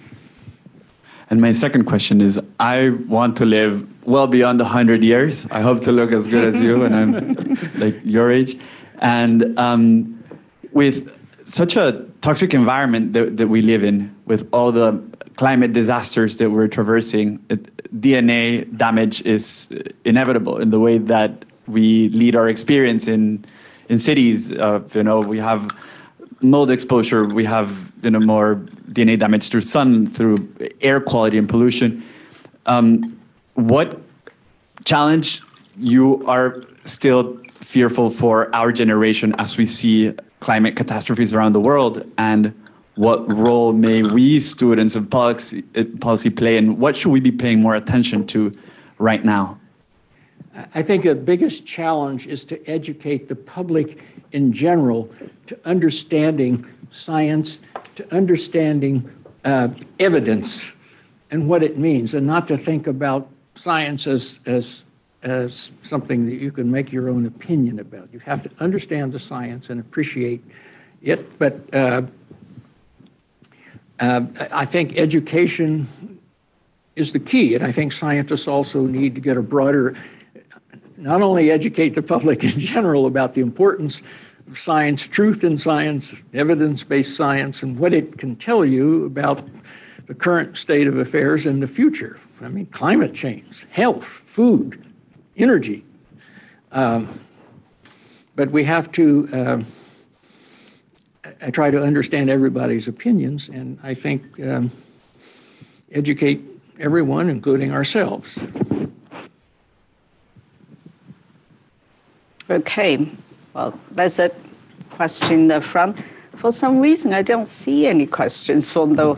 And my second question is, I want to live well beyond 100 years. I hope to look as good as you, and I'm like your age. And with such a toxic environment that we live in, with all the climate disasters that we're traversing, DNA damage is inevitable in the way that we lead our experience in cities. You know, we have mold exposure, we have, you know, more DNA damage through sun, through air quality and pollution. What challenge you are still fearful for our generation as we see climate catastrophes around the world, and what role may we students of policy play, and what should we be paying more attention to right now? I think the biggest challenge is to educate the public in general to understanding science, to understanding evidence and what it means, and not to think about science as something that you can make your own opinion about. You have to understand the science and appreciate it, but I think education is the key, and I think scientists also need to get a broader, not only educate the public in general about the importance of science, truth in science, evidence-based science, and what it can tell you about the current state of affairs and the future. I mean, climate change, health, food, energy. But we have to try to understand everybody's opinions, and I think educate everyone, including ourselves. Okay, well, that's a question in the front. For some reason, I don't see any questions from the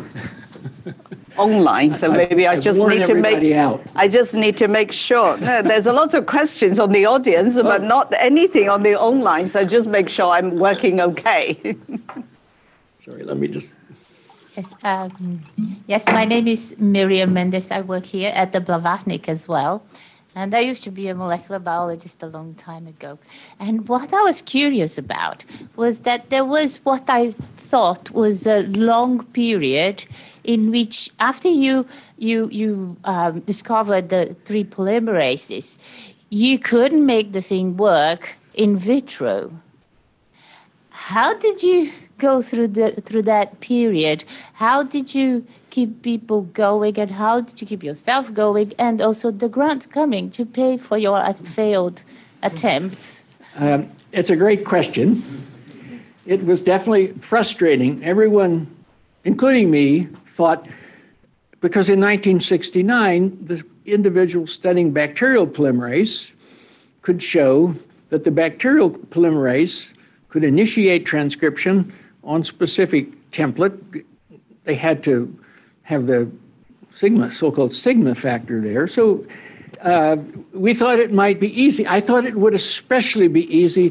online, so maybe I just need to make out. I just need to make sure. No, there's a lot of questions on the audience, but not anything on the online. So just make sure I'm working okay. Sorry, let me just. Yes, yes. My name is Miriam Mendes. I work here at the Blavatnik as well. And I used to be a molecular biologist a long time ago. And what I was curious about was that there was what I thought was a long period in which, after you discovered the three polymerases, you couldn't make the thing work in vitro. How did you go through that period? How did you keep people going, and how did you keep yourself going, and also the grants coming to pay for your failed attempts? It's a great question. It was definitely frustrating. Everyone, including me, thought, because in 1969, the individual studying bacterial polymerase could show that the bacterial polymerase could initiate transcription on specific template. They had to have the sigma, so-called sigma factor there. So we thought it might be easy. I thought it would especially be easy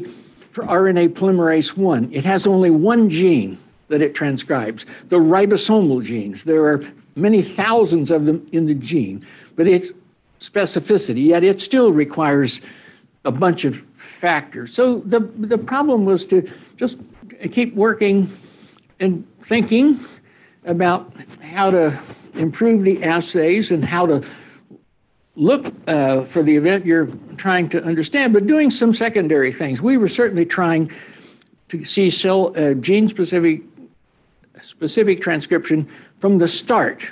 for RNA polymerase 1. It has only one gene that it transcribes, the ribosomal genes. There are many thousands of them in the gene, but it's specificity, yet it still requires a bunch of factors. So the problem was to just keep working and thinking about how to improve the assays and how to look for the event you're trying to understand, but doing some secondary things. We were certainly trying to see cell gene-specific transcription from the start.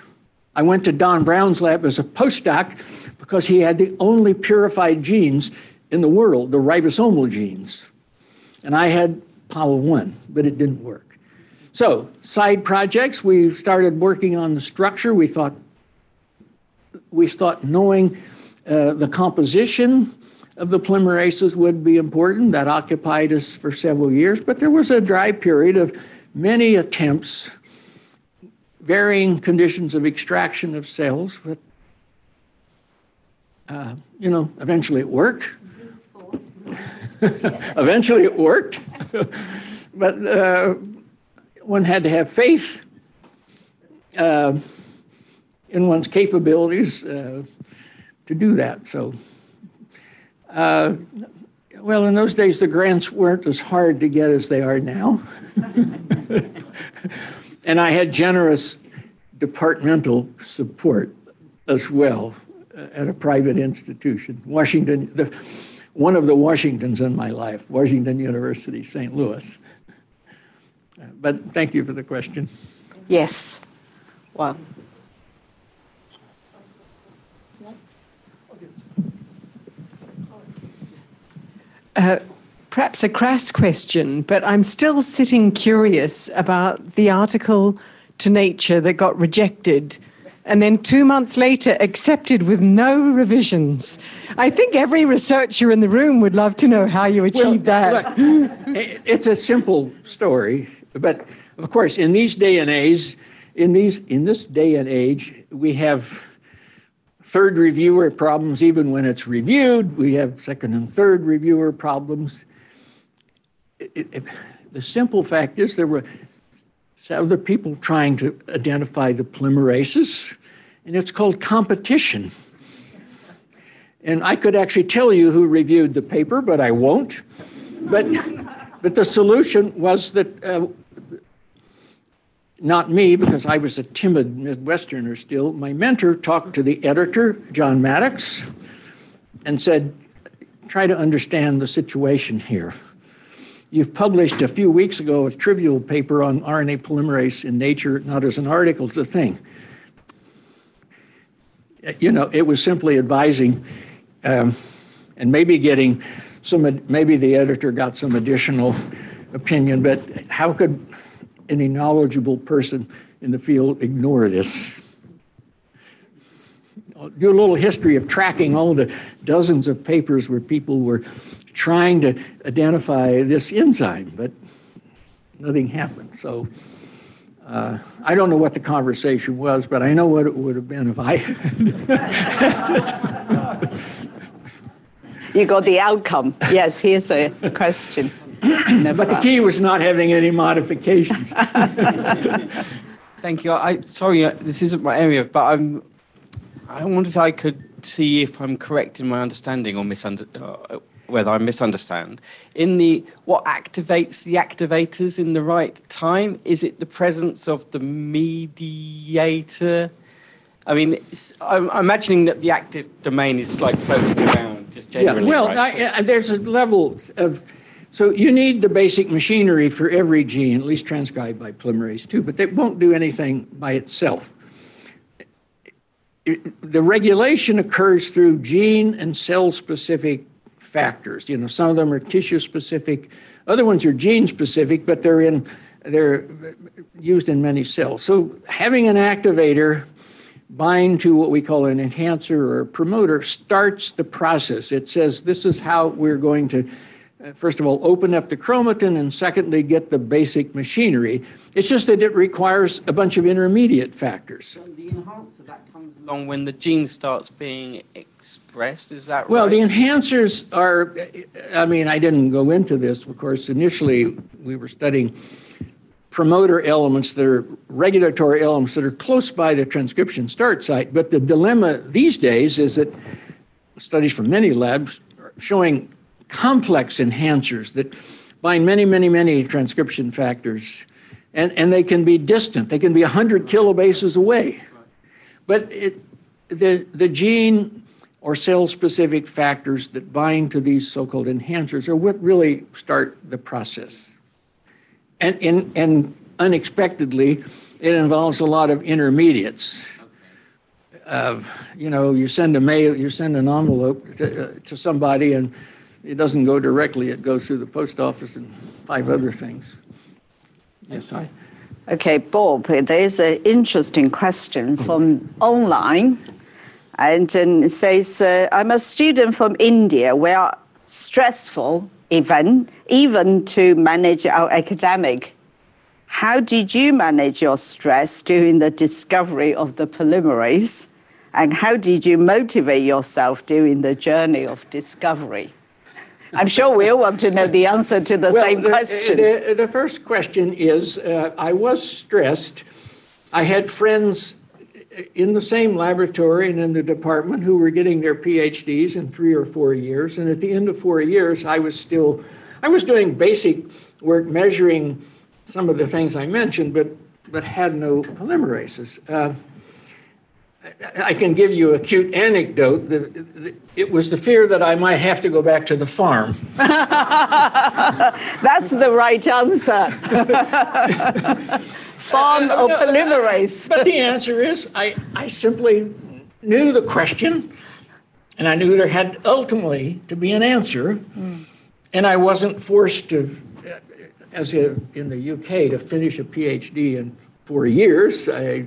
I went to Don Brown's lab as a postdoc because he had the only purified genes in the world, the ribosomal genes. And I had Apollo 1, but it didn't work. So side projects, we started working on the structure. We thought knowing the composition of the polymerases would be important. That occupied us for several years, but there was a dry period of many attempts, varying conditions of extraction of cells. But, you know, eventually it worked. Eventually it worked, but one had to have faith in one's capabilities to do that. So, well, in those days, the grants weren't as hard to get as they are now. And I had generous departmental support as well at a private institution, Washington. One of the Washingtons in my life, Washington University, St. Louis. But thank you for the question. Yes. Wow. Perhaps a crass question, but I'm still sitting curious about the article to Nature that got rejected and then 2 months later accepted with no revisions. I think every researcher in the room would love to know how you achieved that. Look, it's a simple story, but of course, in these day and age, we have third reviewer problems even when it's reviewed. We have second and third reviewer problems. The simple fact is there were other people trying to identify the polymerases, and it's called competition. And I could actually tell you who reviewed the paper, but I won't. But the solution was that, not me, because I was a timid Midwesterner still, my mentor talked to the editor, John Maddox, and said, try to understand the situation here. You've published a few weeks ago a trivial paper on RNA polymerase in Nature, not as an article, it's a thing. You know, it was simply advising and maybe getting some, maybe the editor got some additional opinion, but how could any knowledgeable person in the field ignore this? I'll do a little history of tracking all the dozens of papers where people were trying to identify this enzyme, but nothing happened. So I don't know what the conversation was, but I know what it would have been if I had. You got the outcome. Yes, here's a question. But the key was not having any modifications. Thank you. Sorry, this isn't my area, but I wonder if I could see if I'm correct in my understanding or whether I misunderstand. In what activates the activators in the right time? Is it the presence of the mediator? I mean, I'm imagining that the active domain is like floating around just generally. Yeah, well, right? There's a level of... So you need the basic machinery for every gene, at least transcribed by polymerase II, but they won't do anything by itself. The regulation occurs through gene and cell-specific factors. You know, some of them are tissue-specific, other ones are gene-specific, but they're used in many cells. So having an activator bind to what we call an enhancer or a promoter starts the process. It says this is how we're going to, first of all, open up the chromatin, and secondly, get the basic machinery. It's just that it requires a bunch of intermediate factors. So the enhancer that comes along when the gene starts being expressed, is that right? Well, the enhancers are, I mean, I didn't go into this, of course, initially we were studying promoter elements that are regulatory elements that are close by the transcription start site. But the dilemma these days is that studies from many labs are showing complex enhancers that bind many transcription factors, and they can be distant. They can be 100 kilobases away. But the gene or cell-specific factors that bind to these so-called enhancers are what really start the process. And unexpectedly, it involves a lot of intermediates. You know, you send a mail, you send an envelope to somebody, and it doesn't go directly. It goes through the post office and 5 other things. Yes, I. Okay, Bob, there is an interesting question from online. And it says, I'm a student from India where stressful event, even to manage our academic. How did you manage your stress during the discovery of the polymerase? And how did you motivate yourself during the journey of discovery? I'm sure we all want to know the answer to the same question. The first question is, I was stressed. I had friends in the same laboratory and in the department who were getting their PhDs in 3 or 4 years. And at the end of 4 years, I was doing basic work measuring some of the things I mentioned, but had no polymerases. I can give you a cute anecdote. It was the fear that I might have to go back to the farm. That's the right answer. Farm or polymerase? But the answer is, I simply knew the question, and I knew there had ultimately to be an answer, and I wasn't forced to, as in the UK, to finish a PhD in 4 years. I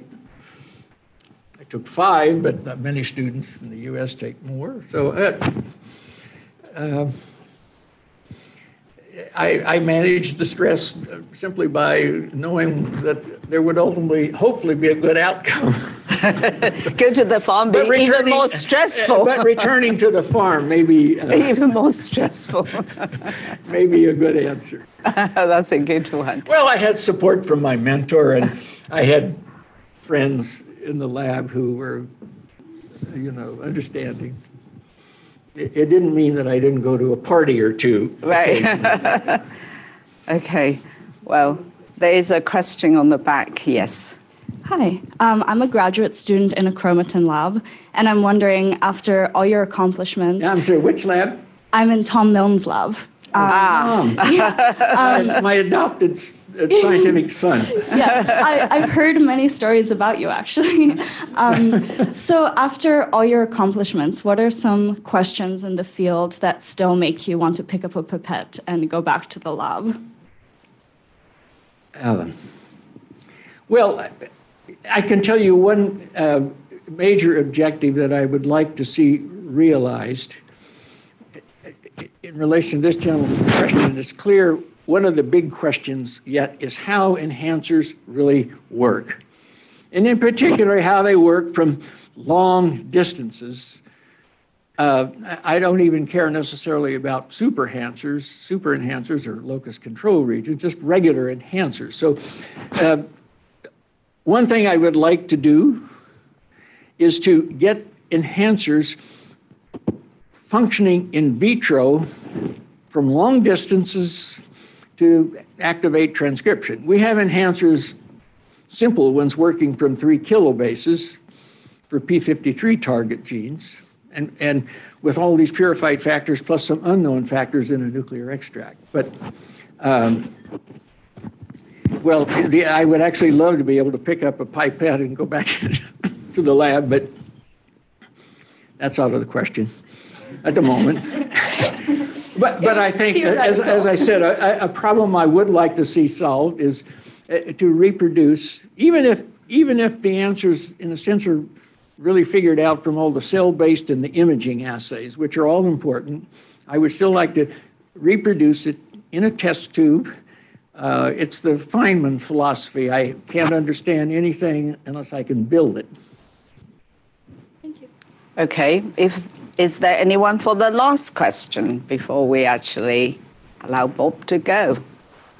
took 5, but many students in the US take more. So I managed the stress simply by knowing that there would ultimately, hopefully, be a good outcome. Go to the farm, but even more stressful. But returning to the farm, maybe even more stressful. Maybe a good answer. That's a good one. Well, I had support from my mentor, and I had friends in the lab who were, you know, understanding. It didn't mean that I didn't go to a party or 2. Right. Okay. Well, there is a question on the back. Yes. Hi. I'm a graduate student in a chromatin lab, and I'm wondering, after all your accomplishments... I'm sorry, which lab? I'm in Tom Milne's lab. Wow. My adopted scientific son. Yes, I've heard many stories about you, actually. So after all your accomplishments, what are some questions in the field that still make you want to pick up a pipette and go back to the lab? Well, I can tell you one major objective that I would like to see realized. In relation to this gentleman's question, it's clear one of the big questions yet is how enhancers really work, and in particular how they work from long distances. I don't even care necessarily about super enhancers or locus control regions, just regular enhancers. So one thing I would like to do is to get enhancers functioning in vitro from long distances to activate transcription. We have enhancers, simple ones, working from 3 kilobases for P53 target genes, and with all these purified factors plus some unknown factors in a nuclear extract. But, well, I would actually love to be able to pick up a pipette and go back to the lab, but that's out of the question at the moment. But I think, as I said, a problem I would like to see solved is to reproduce, even if the answers, in a sense, are really figured out from all the cell-based and the imaging assays, which are all important, I would still like to reproduce it in a test tube. It's the Feynman philosophy. I can't understand anything unless I can build it. Thank you. Okay. Is there anyone for the last question before we actually allow Bob to go?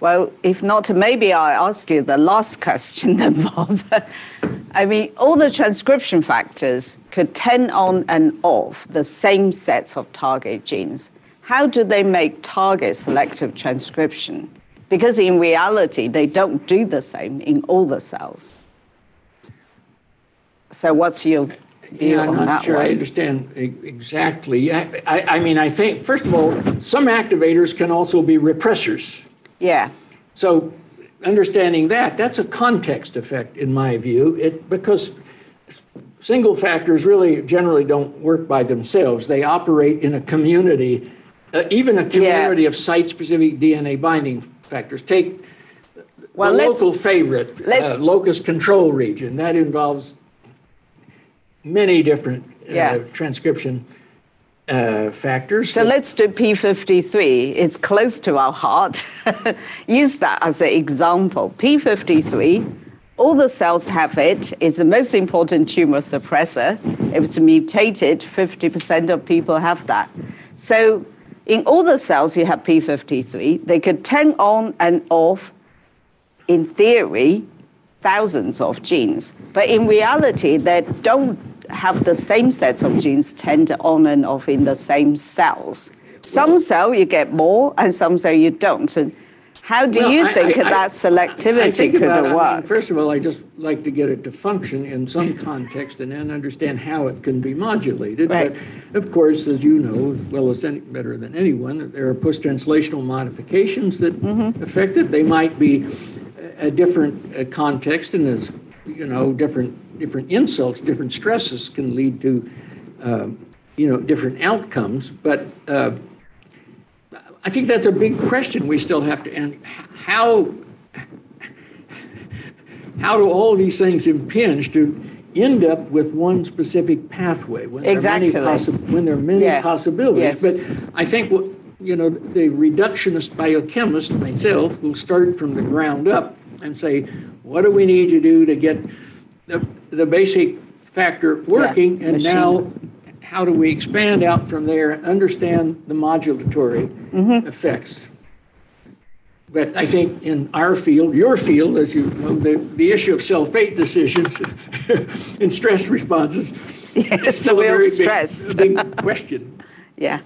Well, if not, maybe I'll ask you the last question then, Bob. I mean, all the transcription factors could turn on and off the same sets of target genes. How do they make target selective transcription? Because in reality, they don't do the same in all the cells. So what's your view on that one? I'm not sure I understand exactly. I mean, I think, first of all, some activators can also be repressors. Yeah. So understanding that, that's a context effect in my view, because single factors really generally don't work by themselves. They operate in a community, even a community of site-specific DNA binding factors. Take the local favorite, locus control region. That involves many different transcription factors. So let's do P53. It's close to our heart. Use that as an example. P53, all the cells have it. It's the most important tumor suppressor. If it's mutated, 50% of people have that. So in all the cells, you have P53. They could turn on and off, in theory, thousands of genes. But in reality, they don't have the same sets of genes turned on and off in the same cells. Some cell you get more, and some cell you don't. And how do you think that selectivity could work? I mean, first of all, I just like to get it to function in some context and then understand how it can be modulated. Right. But of course, as you know, as well as better than anyone, there are post-translational modifications that affect it. They might be a different context, and as you know, different insults, different stresses can lead to, different outcomes. But I think that's a big question we still have to answer. How do all these things impinge to end up with one specific pathway when there are many, possibilities? Yes. But I think the reductionist biochemist, myself, will start from the ground up and say, what do we need to do to get the basic factor working, and now how do we expand out from there and understand the modulatory effects? But I think in our field, your field, as you know, the issue of cell fate decisions and stress responses is still a very big question. Yeah.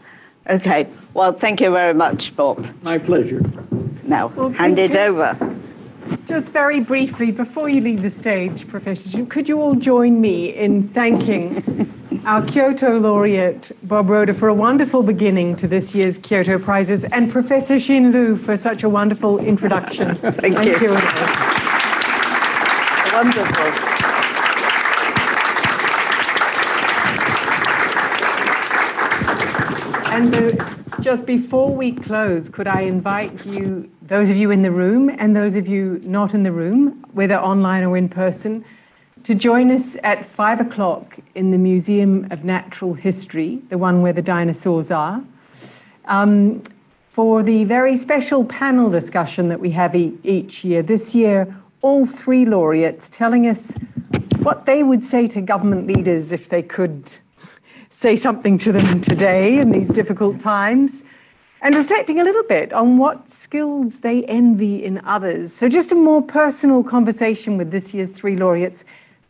Okay. Well, thank you very much, Bob. My pleasure. Now, hand it over. Just very briefly, before you leave the stage, Professor, could you all join me in thanking our Kyoto laureate, Bob Roeder, for a wonderful beginning to this year's Kyoto Prizes, and Professor Xin Lu for such a wonderful introduction. Thank you. Wonderful. And just before we close, could I invite you, those of you in the room and those of you not in the room, whether online or in person, to join us at 5:00 in the Museum of Natural History, the one where the dinosaurs are, for the very special panel discussion that we have each year. This year, all three laureates telling us what they would say to government leaders if they could say something to them today in these difficult times, and reflecting a little bit on what skills they envy in others. So just a more personal conversation with this year's three laureates.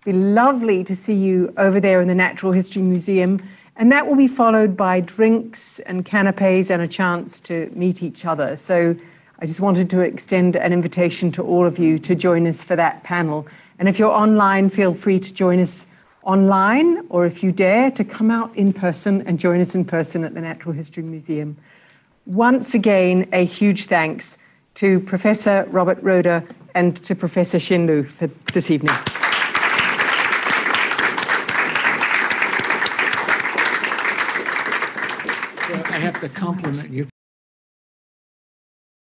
It'll be lovely to see you over there in the Natural History Museum, and that will be followed by drinks and canapes and a chance to meet each other. So I just wanted to extend an invitation to all of you to join us for that panel. And if you're online, feel free to join us online, or if you dare, to come out in person and join us in person at the Natural History Museum. Once again, a huge thanks to Professor Robert Roeder and to Professor Xin Lu for this evening. I have to compliment you.